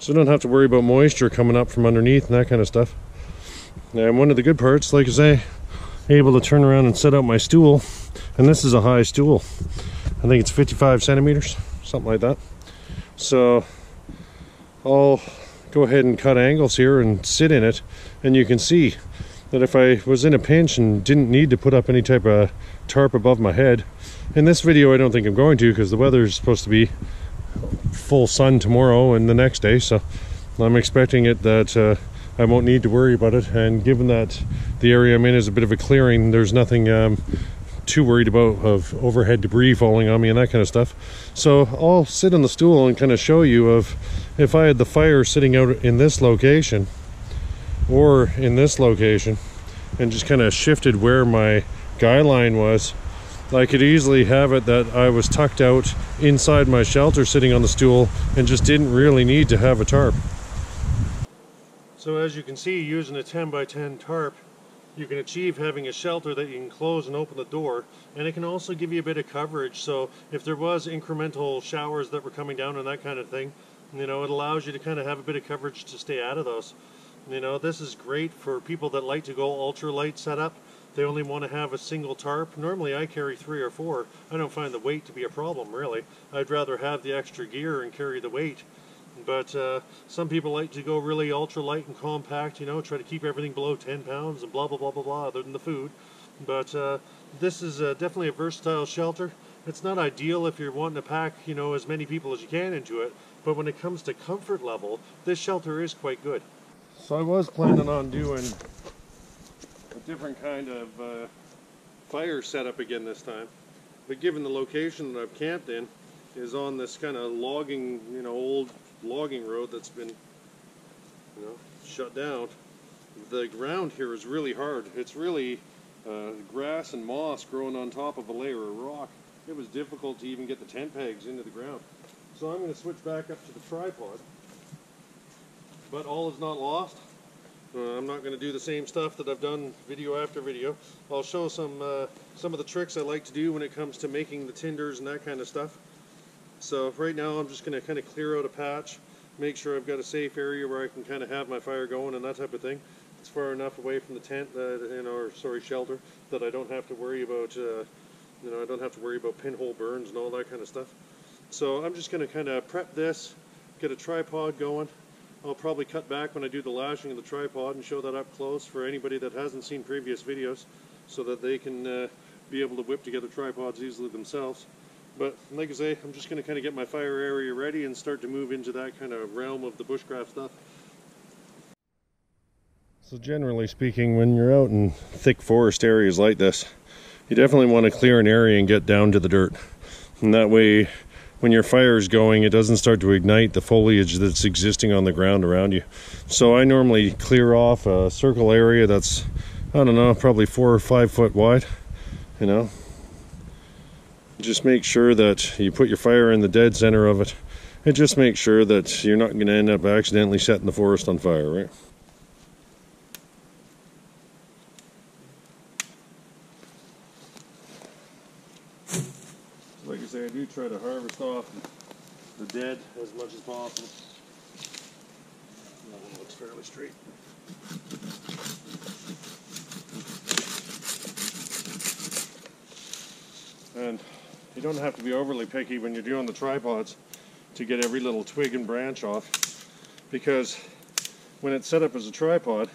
So don't have to worry about moisture coming up from underneath and that kind of stuff. And one of the good parts, like I say, able to turn around and set out my stool, and this is a high stool. I think it's 55 centimeters, something like that. So I'll go ahead and cut angles here and sit in it, and you can see that if I was in a pinch and didn't need to put up any type of tarp above my head, in this video I don't think I'm going to, because the weather is supposed to be full sun tomorrow and the next day, so I'm expecting it that I won't need to worry about it. And given that the area I'm in is a bit of a clearing, there's nothing too worried about of overhead debris falling on me and that kind of stuff. So I'll sit on the stool and kind of show you of if I had the fire sitting out in this location or in this location, and just kind of shifted where my guy line was, I could easily have it that I was tucked out inside my shelter sitting on the stool and just didn't really need to have a tarp. So as you can see, using a 10x10 tarp, you can achieve having a shelter that you can close and open the door, and it can also give you a bit of coverage. So if there was incremental showers that were coming down and that kind of thing, you know, it allows you to kind of have a bit of coverage to stay out of those. You know, this is great for people that like to go ultra light setup. They only want to have a single tarp. Normally I carry 3 or 4. I don't find the weight to be a problem, really. I'd rather have the extra gear and carry the weight. But some people like to go really ultra light and compact, you know, try to keep everything below 10 pounds and blah, blah, blah, blah, blah, other than the food. But this is definitely a versatile shelter. It's not ideal if you're wanting to pack, you know, as many people as you can into it. But when it comes to comfort level, this shelter is quite good. So I was planning on doing a different kind of fire setup again this time, but given the location that I've camped in is on this kind of logging, you know, old logging road that's been, you know, shut down. The ground here is really hard. It's really grass and moss growing on top of a layer of rock. It was difficult to even get the tent pegs into the ground. So I'm going to switch back up to the tripod. But all is not lost. I'm not going to do the same stuff that I've done video after video. I'll show some of the tricks I like to do when it comes to making the tinders and that kind of stuff. So right now I'm just going to kind of clear out a patch, make sure I've got a safe area where I can kind of have my fire going and that type of thing. It's far enough away from the tent that, or sorry, shelter, that I don't have to worry about You know, I don't have to worry about pinhole burns and all that kind of stuff. So I'm just going to kind of prep this, get a tripod going. I'll probably cut back when I do the lashing of the tripod and show that up close for anybody that hasn't seen previous videos, so that they can be able to whip together tripods easily themselves. But like I say, I'm just going to kind of get my fire area ready and start to move into that kind of realm of the bushcraft stuff. So generally speaking, when you're out in thick forest areas like this, you definitely want to clear an area and get down to the dirt. And that way, when your fire is going, it doesn't start to ignite the foliage that's existing on the ground around you. So I normally clear off a circle area that's, I don't know, probably 4 or 5 foot wide, you know. Just make sure that you put your fire in the dead center of it, and just make sure that you're not going to end up accidentally setting the forest on fire, right? Like I say, I do try to harvest off the dead as much as possible. That one looks fairly straight. And you don't have to be overly picky when you're doing the tripods to get every little twig and branch off, because when it's set up as a tripod,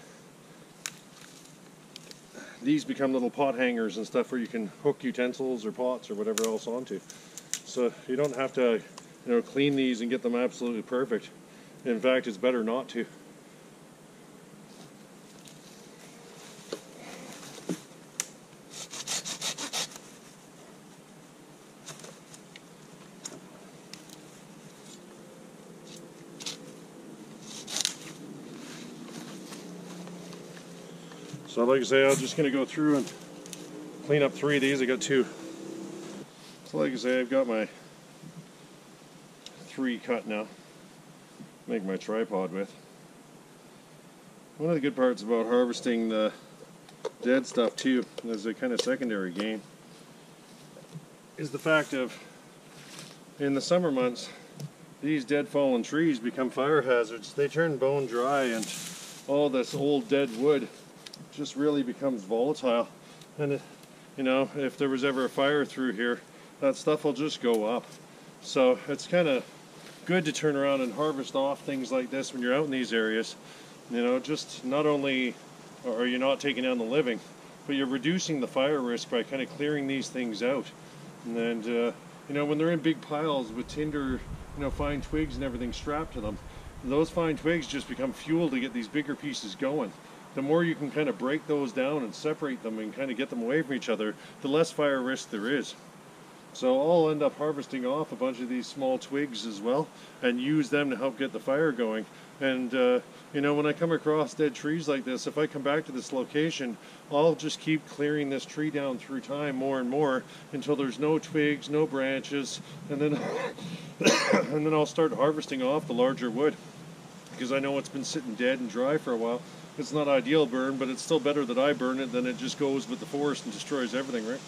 these become little pot hangers and stuff where you can hook utensils or pots or whatever else onto. So you don't have to, you know, clean these and get them absolutely perfect. In fact, it's better not to. So like I say, I'm just going to go through and clean up 3 of these. I got 2. So like I say, I've got my 3 cut now. Make my tripod with. One of the good parts about harvesting the dead stuff too, as a kind of secondary game, is the fact of, in the summer months, these dead fallen trees become fire hazards. They turn bone dry, and all this old dead wood just really becomes volatile, and it, you know, if there was ever a fire through here, that stuff will just go up. So it's kind of good to turn around and harvest off things like this when you're out in these areas. You know, just not only are you not taking down the living, but you're reducing the fire risk by kind of clearing these things out. And you know, when they're in big piles with tinder, you know, fine twigs and everything strapped to them, those fine twigs just become fuel to get these bigger pieces going. The more you can kind of break those down and separate them and kind of get them away from each other, the less fire risk there is. So I'll end up harvesting off a bunch of these small twigs as well and use them to help get the fire going. And you know, when I come across dead trees like this, if I come back to this location, I'll just keep clearing this tree down through time more and more until there's no twigs, no branches, and then and then I'll start harvesting off the larger wood, because I know it's been sitting dead and dry for a while. It's not ideal burn, but it's still better that I burn it than it just goes with the forest and destroys everything, right?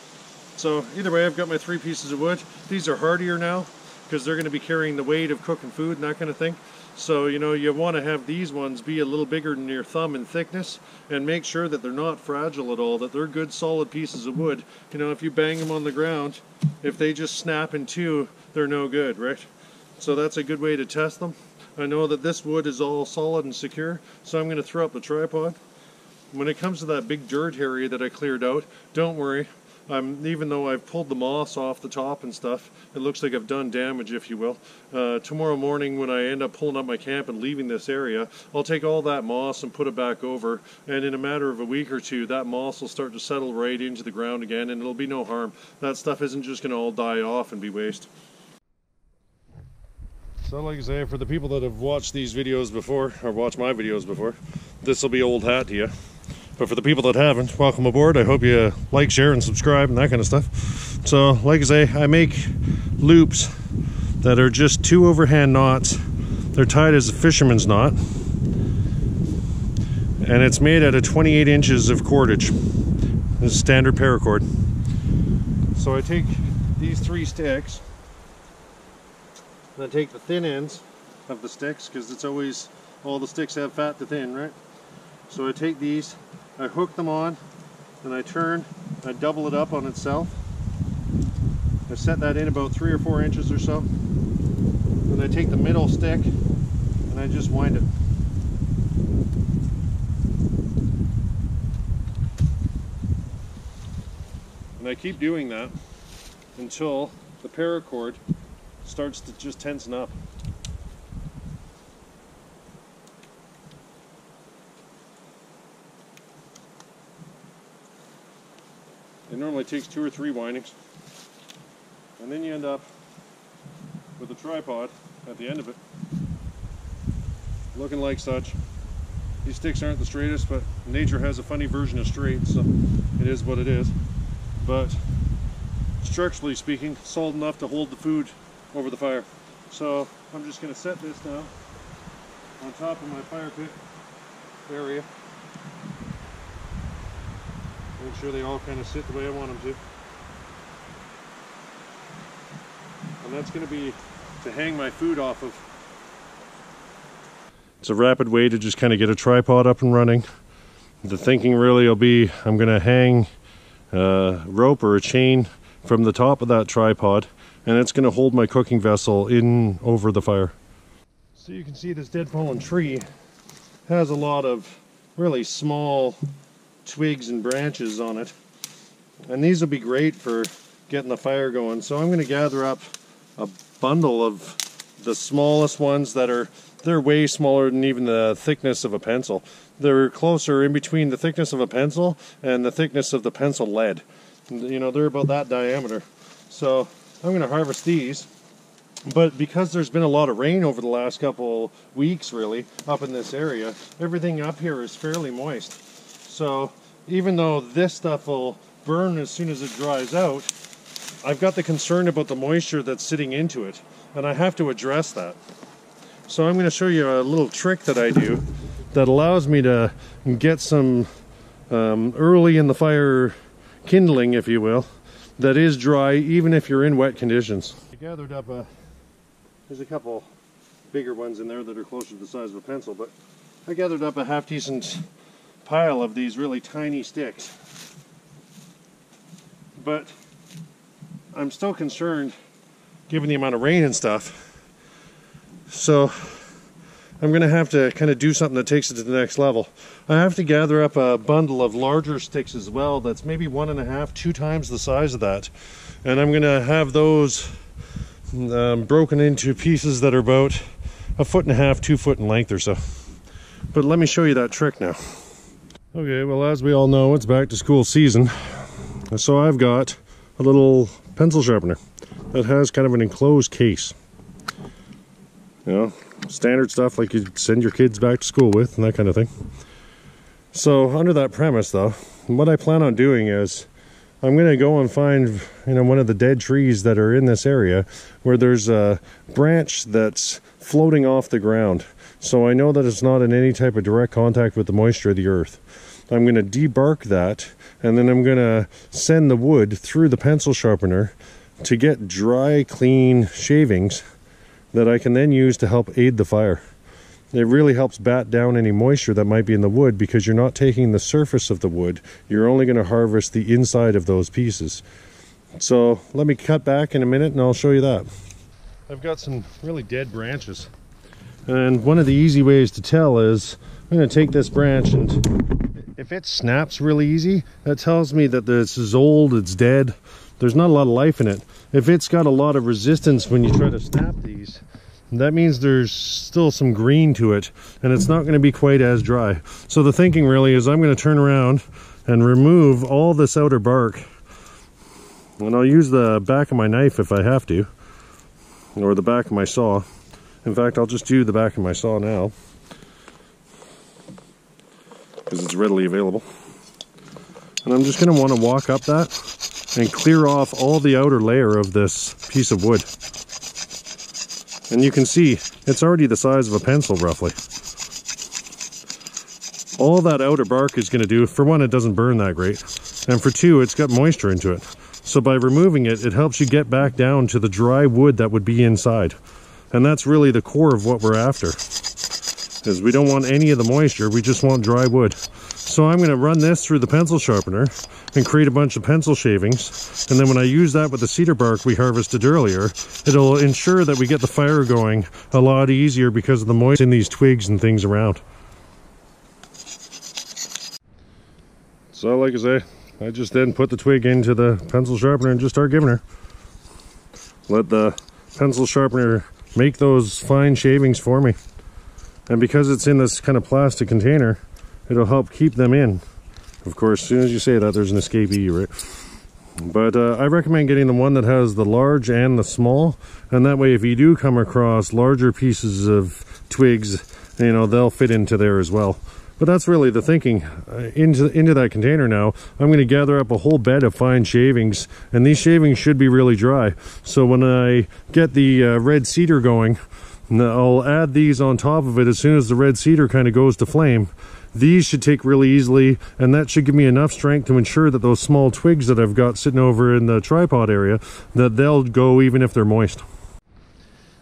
So either way, I've got my 3 pieces of wood. These are hardier now because they're going to be carrying the weight of cooking food and that kind of thing. So, you know, you want to have these ones be a little bigger than your thumb in thickness, and make sure that they're not fragile at all, that they're good solid pieces of wood. You know, if you bang them on the ground, if they just snap in two, they're no good, right? So that's a good way to test them. I know that this wood is all solid and secure, so I'm going to throw up the tripod. When it comes to that big dirt area that I cleared out, don't worry. Even though I've pulled the moss off the top and stuff, it looks like I've done damage, if you will. Tomorrow morning when I end up pulling up my camp and leaving this area, I'll take all that moss and put it back over, and in a matter of a week or two, that moss will start to settle right into the ground again, and it'll be no harm. That stuff isn't just going to all die off and be waste. So like I say, for the people that have watched these videos before, or watched my videos before, this will be old hat to you. But for the people that haven't, welcome aboard. I hope you like, share, and subscribe, and that kind of stuff. So like I say, I make loops that are just 2 overhand knots. They're tied as a fisherman's knot. And it's made out of 28 inches of cordage. This is standard paracord. So I take these 3 sticks, and I take the thin ends of the sticks, because it's always, all the sticks have fat to thin, right? So I take these, I hook them on, and I turn, I double it up on itself, I set that in about 3 or 4 inches or so. Then I take the middle stick and I just wind it. And I keep doing that until the paracord starts to just tension up. It normally takes 2 or 3 windings, and then you end up with a tripod at the end of it, looking like such. These sticks aren't the straightest, but nature has a funny version of straight, so it is what it is. But structurally speaking, solid enough to hold the food over the fire. So I'm just going to set this now on top of my fire pit area. Make sure they all kind of sit the way I want them to. And that's going to be to hang my food off of. It's a rapid way to just kind of get a tripod up and running. The thinking really will be, I'm going to hang a rope or a chain from the top of that tripod, and it's going to hold my cooking vessel in over the fire. So you can see this dead fallen tree has a lot of really small twigs and branches on it, and these will be great for getting the fire going. So I'm going to gather up a bundle of the smallest ones that are, they're way smaller than even the thickness of a pencil. They're closer in between the thickness of a pencil and the thickness of the pencil lead. You know, they're about that diameter. So I'm going to harvest these, but because there's been a lot of rain over the last couple weeks really up in this area, everything up here is fairly moist. So even though this stuff will burn as soon as it dries out, I've got the concern about the moisture that's sitting into it, and I have to address that. So I'm going to show you a little trick that I do that allows me to get some early in the fire kindling, if you will, that is dry even if you're in wet conditions. I gathered up there's a couple bigger ones in there that are closer to the size of a pencil, but I gathered up a half decent pile of these really tiny sticks, but I'm still concerned given the amount of rain and stuff, so I'm gonna have to kind of do something that takes it to the next level. I have to gather up a bundle of larger sticks as well that's maybe 1.5 to 2 times the size of that, and I'm gonna have those broken into pieces that are about 1.5 to 2 foot in length or so. But let me show you that trick now. Okay, well, as we all know, it's back to school season, so I've got a little pencil sharpener that has kind of an enclosed case. You know, standard stuff like you send your kids back to school with and that kind of thing. So under that premise though, what I plan on doing is I'm going to go and find, you know, one of the dead trees that are in this area where there's a branch that's floating off the ground. So I know that it's not in any type of direct contact with the moisture of the earth. I'm going to debark that, and then I'm going to send the wood through the pencil sharpener to get dry, clean shavings that I can then use to help aid the fire. It really helps bat down any moisture that might be in the wood, because you're not taking the surface of the wood. You're only going to harvest the inside of those pieces. So let me cut back in a minute and I'll show you that. I've got some really dead branches, and one of the easy ways to tell is I'm going to take this branch, and if it snaps really easy, that tells me that this is old, it's dead, there's not a lot of life in it. If it's got a lot of resistance when you try to snap these, that means there's still some green to it, and it's not going to be quite as dry. So the thinking really is I'm going to turn around and remove all this outer bark, and I'll use the back of my knife if I have to, or the back of my saw. In fact, I'll just do the back of my saw now, because it's readily available. And I'm just going to want to walk up that and clear off all the outer layer of this piece of wood. And you can see it's already the size of a pencil roughly. All that outer bark is going to do, for one, it doesn't burn that great, and for two, it's got moisture into it. So by removing it, it helps you get back down to the dry wood that would be inside. And that's really the core of what we're after. Is we don't want any of the moisture, we just want dry wood. So I'm going to run this through the pencil sharpener and create a bunch of pencil shavings, and then when I use that with the cedar bark we harvested earlier, it'll ensure that we get the fire going a lot easier because of the moisture in these twigs and things around. So like I say, I just then put the twig into the pencil sharpener and just start giving her. Let the pencil sharpener make those fine shavings for me. And because it's in this kind of plastic container, it'll help keep them in. Of course, as soon as you say that, there's an escapee, right? But I recommend getting the one that has the large and the small, and that way if you do come across larger pieces of twigs, you know, they'll fit into there as well. But that's really the thinking. Into that container now, I'm going to gather up a whole bed of fine shavings, and these shavings should be really dry. So when I get the red cedar going, I'll add these on top of it as soon as the red cedar kind of goes to flame. These should take really easily, and that should give me enough strength to ensure that those small twigs that I've got sitting over in the tripod area, that they'll go even if they're moist.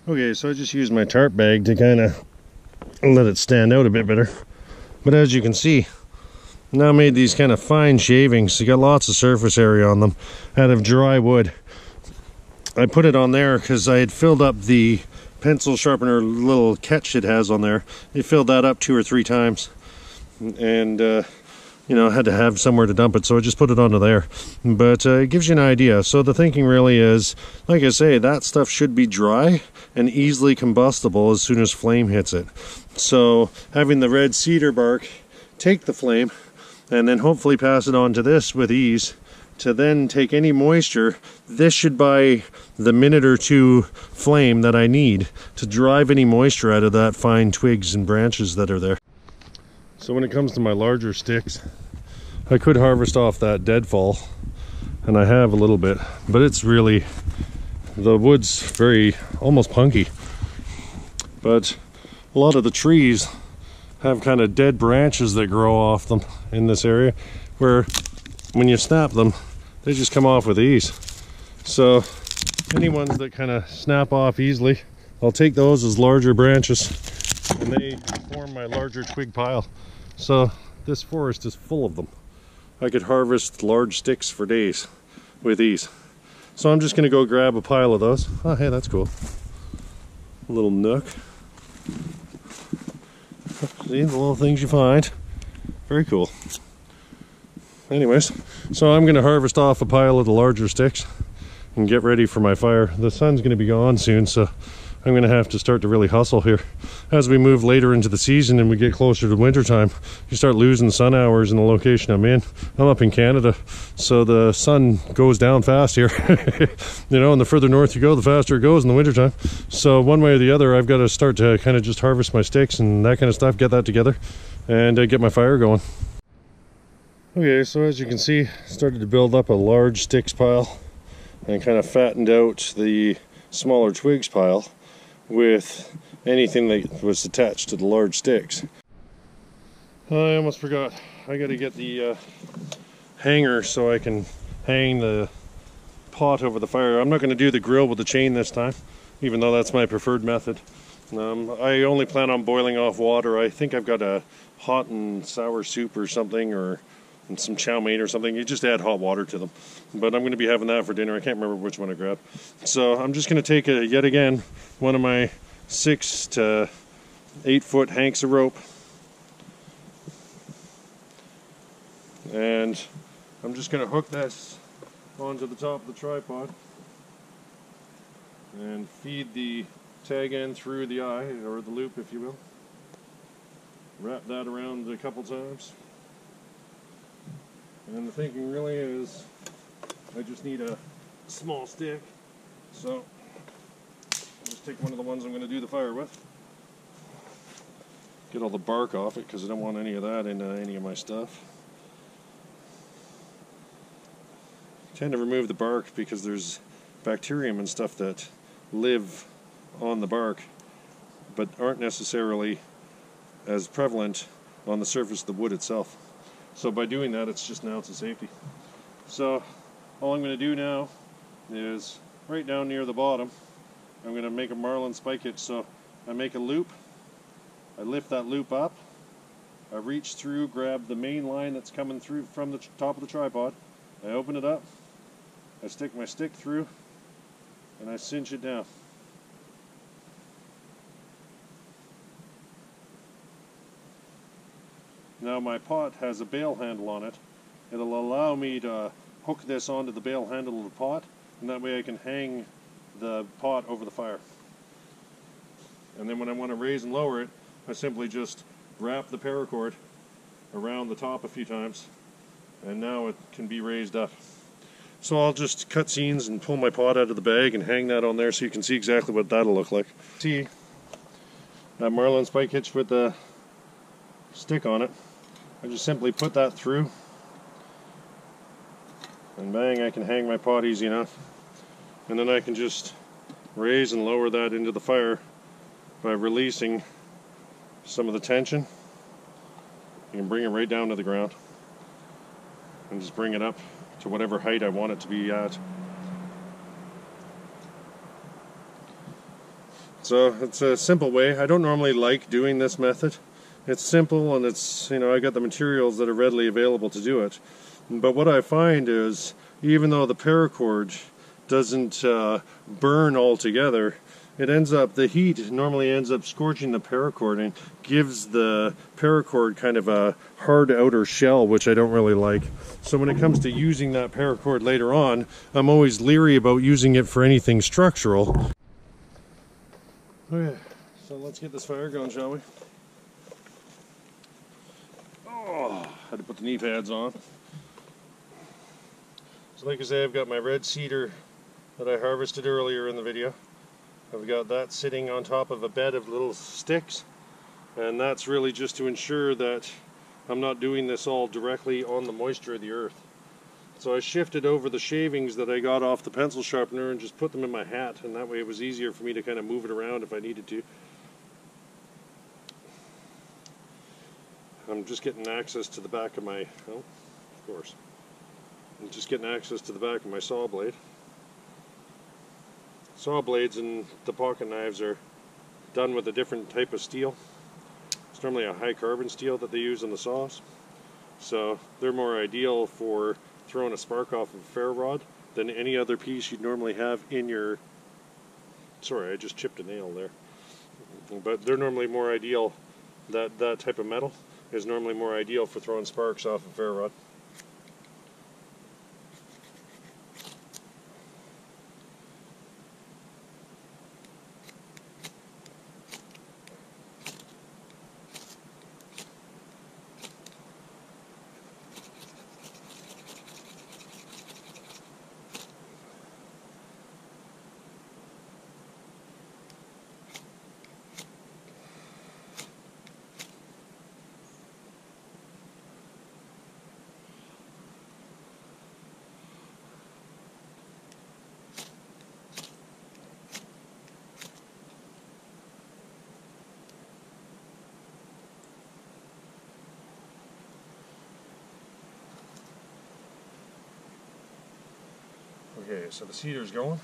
Okay, so I just used my tarp bag to kind of let it stand out a bit better. But as you can see, now I made these kind of fine shavings. You got lots of surface area on them out of dry wood. I put it on there because I had filled up the pencil sharpener little catch it has on there. They filled that up 2 or 3 times, and you know, I had to have somewhere to dump it, so I just put it onto there. But it gives you an idea. So the thinking really is, like I say, that stuff should be dry and easily combustible as soon as flame hits it. So having the red cedar bark take the flame and then hopefully pass it on to this with ease to then take any moisture. This should buy the minute or two flame that I need to drive any moisture out of that fine twigs and branches that are there. So when it comes to my larger sticks, I could harvest off that deadfall, and I have a little bit, but it's really, the wood's very, almost punky. But a lot of the trees have kind of dead branches that grow off them in this area, where when you snap them, they just come off with ease. So any ones that kind of snap off easily, I'll take those as larger branches, and they form my larger twig pile. So this forest is full of them. I could harvest large sticks for days with ease. So I'm just gonna go grab a pile of those. Oh, hey, that's cool. A little nook. See, the little things you find. Very cool. Anyways, so I'm going to harvest off a pile of the larger sticks and get ready for my fire. The sun's going to be gone soon, so I'm going to have to start to really hustle here. As we move later into the season and we get closer to winter time, you start losing sun hours in the location I'm in. I'm up in Canada, so the sun goes down fast here. You know, and the further north you go, the faster it goes in the winter time. So one way or the other, I've got to start to kind of just harvest my sticks and that kind of stuff, get that together, and get my fire going. Okay, so as you can see, started to build up a large sticks pile and kind of fattened out the smaller twigs pile with anything that was attached to the large sticks. I almost forgot, I gotta get the hanger so I can hang the pot over the fire. I'm not gonna do the grill with the chain this time, even though that's my preferred method. I only plan on boiling off water. I think I've got a hot and sour soup or something, or and some chow mein or something. You just add hot water to them. But I'm going to be having that for dinner. I can't remember which one I grabbed. So I'm just going to take, yet again, one of my 6 to 8 foot hanks of rope. And I'm just going to hook this onto the top of the tripod and feed the tag end through the eye, or the loop if you will. Wrap that around a couple times. And the thinking really is, I just need a small stick, so I'll just take one of the ones I'm going to do the fire with. Get all the bark off it, because I don't want any of that in any of my stuff. I tend to remove the bark because there's bacterium and stuff that live on the bark, but aren't necessarily as prevalent on the surface of the wood itself. So by doing that, it's just now it's a safety. So all I'm going to do now is right down near the bottom, I'm going to make a marlin spike hitch. So I make a loop, I lift that loop up, I I reach through, grab the main line that's coming through from the top of the tripod, I open it up, I stick my stick through, and I cinch it down. Now my pot has a bail handle on it. It'll allow me to hook this onto the bail handle of the pot, and that way I can hang the pot over the fire. And then when I want to raise and lower it, I simply just wrap the paracord around the top a few times, and now it can be raised up. So I'll just cut scenes and pull my pot out of the bag and hang that on there so you can see exactly what that'll look like. See that marlin spike hitch with the stick on it. I just simply put that through, and bang, I can hang my pot easy enough. And then I can just raise and lower that into the fire by releasing some of the tension. You can bring it right down to the ground and just bring it up to whatever height I want it to be at. So it's a simple way. I don't normally like doing this method. It's simple, and it's, you know, I got the materials that are readily available to do it. But what I find is, even though the paracord doesn't burn altogether, it ends up, the heat normally ends up scorching the paracord and gives the paracord kind of a hard outer shell, which I don't really like. So when it comes to using that paracord later on, I'm always leery about using it for anything structural. Okay, so let's get this fire going, shall we? Oh, had to put the knee pads on. So like I say, I've got my red cedar that I harvested earlier in the video. I've got that sitting on top of a bed of little sticks, and that's really just to ensure that I'm not doing this all directly on the moisture of the earth. So I shifted over the shavings that I got off the pencil sharpener and just put them in my hat, and that way it was easier for me to kind of move it around if I needed to. I'm just getting access to the back of my, oh, of course, I'm just getting access to the back of my saw blade. Saw blades and the pocket knives are done with a different type of steel. It's normally a high carbon steel that they use in the saws, so they're more ideal for throwing a spark off of a ferro rod than any other piece you'd normally have in your... Sorry, I just chipped a nail there. But they're normally more ideal, that type of metal is normally more ideal for throwing sparks off of a ferro rod. Okay, so the cedar's going.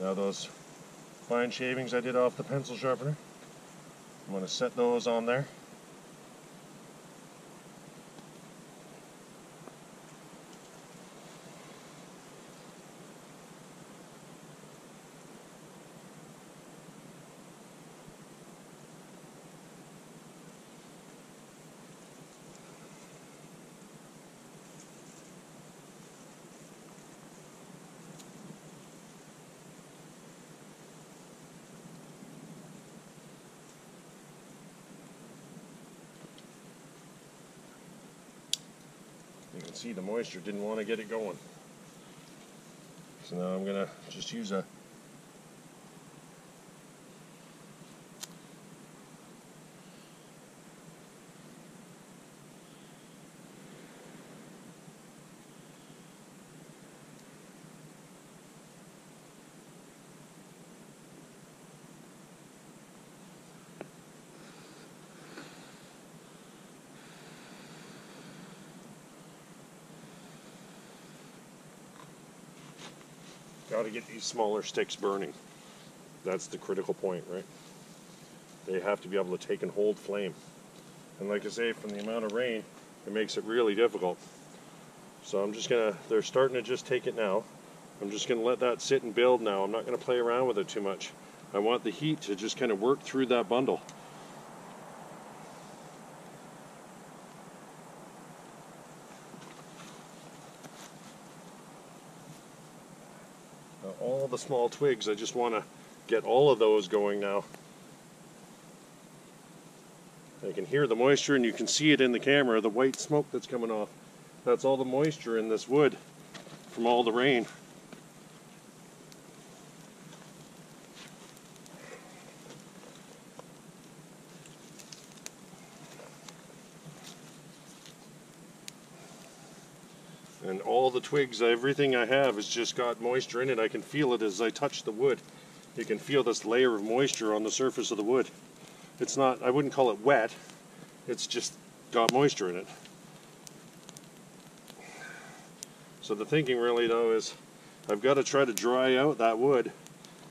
Now those fine shavings I did off the pencil sharpener, I'm going to set those on there. You can see the moisture didn't want to get it going. So now I'm going to just use a How to get these smaller sticks burning. That's the critical point, right? They have to be able to take and hold flame. And like I say, from the amount of rain, it makes it really difficult. So I'm just gonna, they're starting to just take it now. I'm just gonna let that sit and build now. I'm not gonna play around with it too much. I want the heat to just kind of work through that bundle. Now, all the small twigs, I just wanna get all of those going now. I can hear the moisture, and you can see it in the camera, the white smoke that's coming off. That's all the moisture in this wood from all the rain. And all the twigs, everything I have has just got moisture in it. I can feel it as I touch the wood. You can feel this layer of moisture on the surface of the wood. It's not, I wouldn't call it wet, it's just got moisture in it. So the thinking really though is, I've got to try to dry out that wood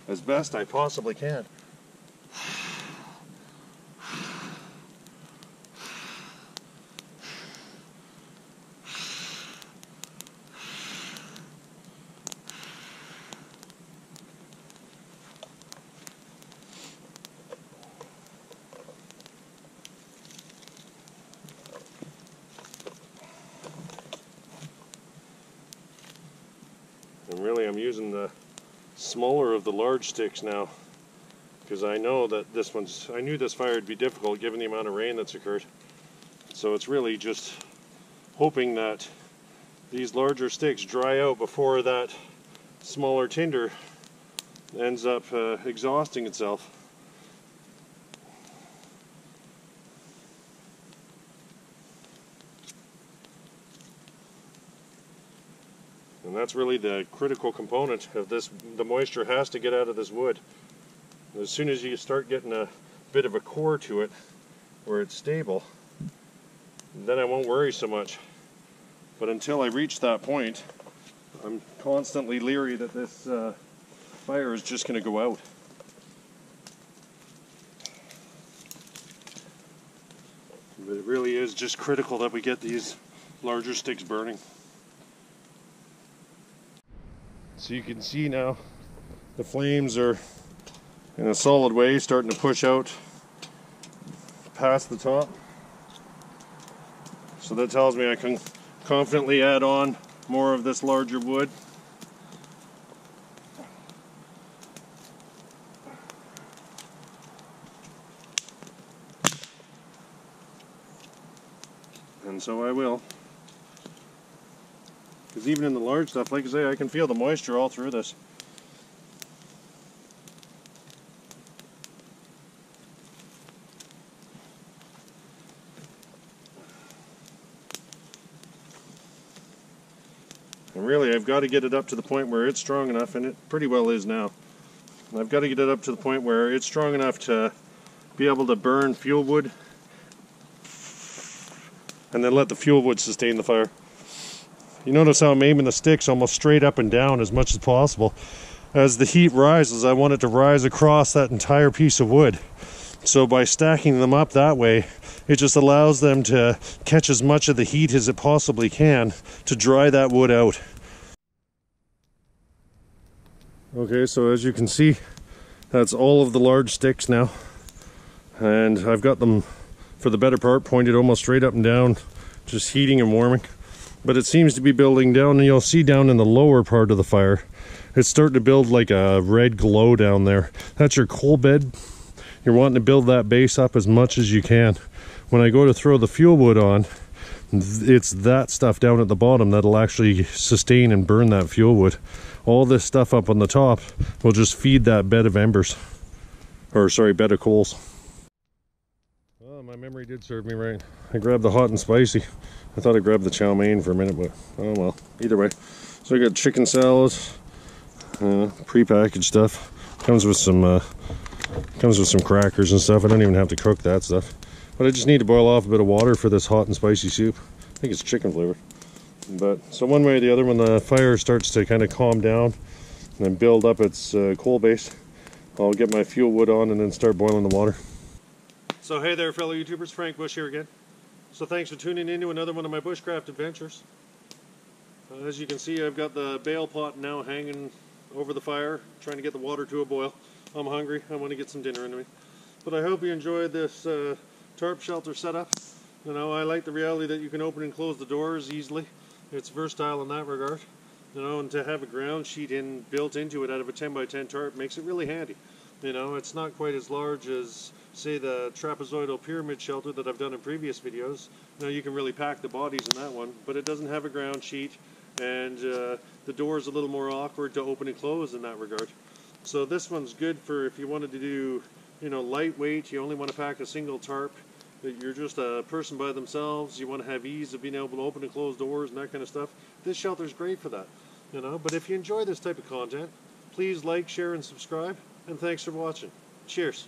as best I possibly can. And really I'm using the smaller of the large sticks now, because I know that this one's, I knew this fire would be difficult given the amount of rain that's occurred. So it's really just hoping that these larger sticks dry out before that smaller tinder ends up exhausting itself. And that's really the critical component of this. The moisture has to get out of this wood. As soon as you start getting a bit of a core to it, where it's stable, then I won't worry so much. But until I reach that point, I'm constantly leery that this fire is just going to go out. But it really is just critical that we get these larger sticks burning. So you can see now the flames are in a solid way starting to push out past the top. So that tells me I can confidently add on more of this larger wood. And so I will. Because even in the large stuff, like I say, I can feel the moisture all through this. And really, I've got to get it up to the point where it's strong enough, and it pretty well is now. And I've got to get it up to the point where it's strong enough to be able to burn fuel wood, and then let the fuel wood sustain the fire. You notice how I'm aiming the sticks almost straight up and down as much as possible. As the heat rises, I want it to rise across that entire piece of wood. So by stacking them up that way, it just allows them to catch as much of the heat as it possibly can to dry that wood out. Okay, so as you can see, that's all of the large sticks now. And I've got them, for the better part, pointed almost straight up and down, just heating and warming. But it seems to be building down, and you'll see down in the lower part of the fire, it's starting to build like a red glow down there. That's your coal bed. You're wanting to build that base up as much as you can. When I go to throw the fuel wood on, it's that stuff down at the bottom that'll actually sustain and burn that fuel wood. All this stuff up on the top will just feed that bed of embers. Or sorry, bed of coals. Well, my memory did serve me right. I grabbed the hot and spicy. I thought I grabbed the chow mein for a minute, but oh well, either way. So I got chicken salads, prepackaged stuff. Comes with some crackers and stuff. I don't even have to cook that stuff. But I just need to boil off a bit of water for this hot and spicy soup. I think it's chicken flavored. But so one way or the other, when the fire starts to kind of calm down, and then build up its coal base. I'll get my fuel wood on and then start boiling the water. So hey there fellow YouTubers, Frank Bush here again. So thanks for tuning in to another one of my bushcraft adventures. As you can see, I've got the bale pot now hanging over the fire, trying to get the water to a boil. I'm hungry, I want to get some dinner into me. But I hope you enjoyed this tarp shelter setup. You know, I like the reality that you can open and close the doors easily. It's versatile in that regard. You know, and to have a ground sheet built into it out of a 10x10 tarp makes it really handy. You know, it's not quite as large as, say, the trapezoidal pyramid shelter that I've done in previous videos. You know, you can really pack the bodies in that one, but it doesn't have a ground sheet, and the door is a little more awkward to open and close in that regard. So this one's good for if you wanted to do, you know, lightweight, you only want to pack a single tarp, you're just a person by themselves, you want to have ease of being able to open and close doors and that kind of stuff. This shelter's great for that. You know, but if you enjoy this type of content, please like, share, and subscribe, and thanks for watching. Cheers.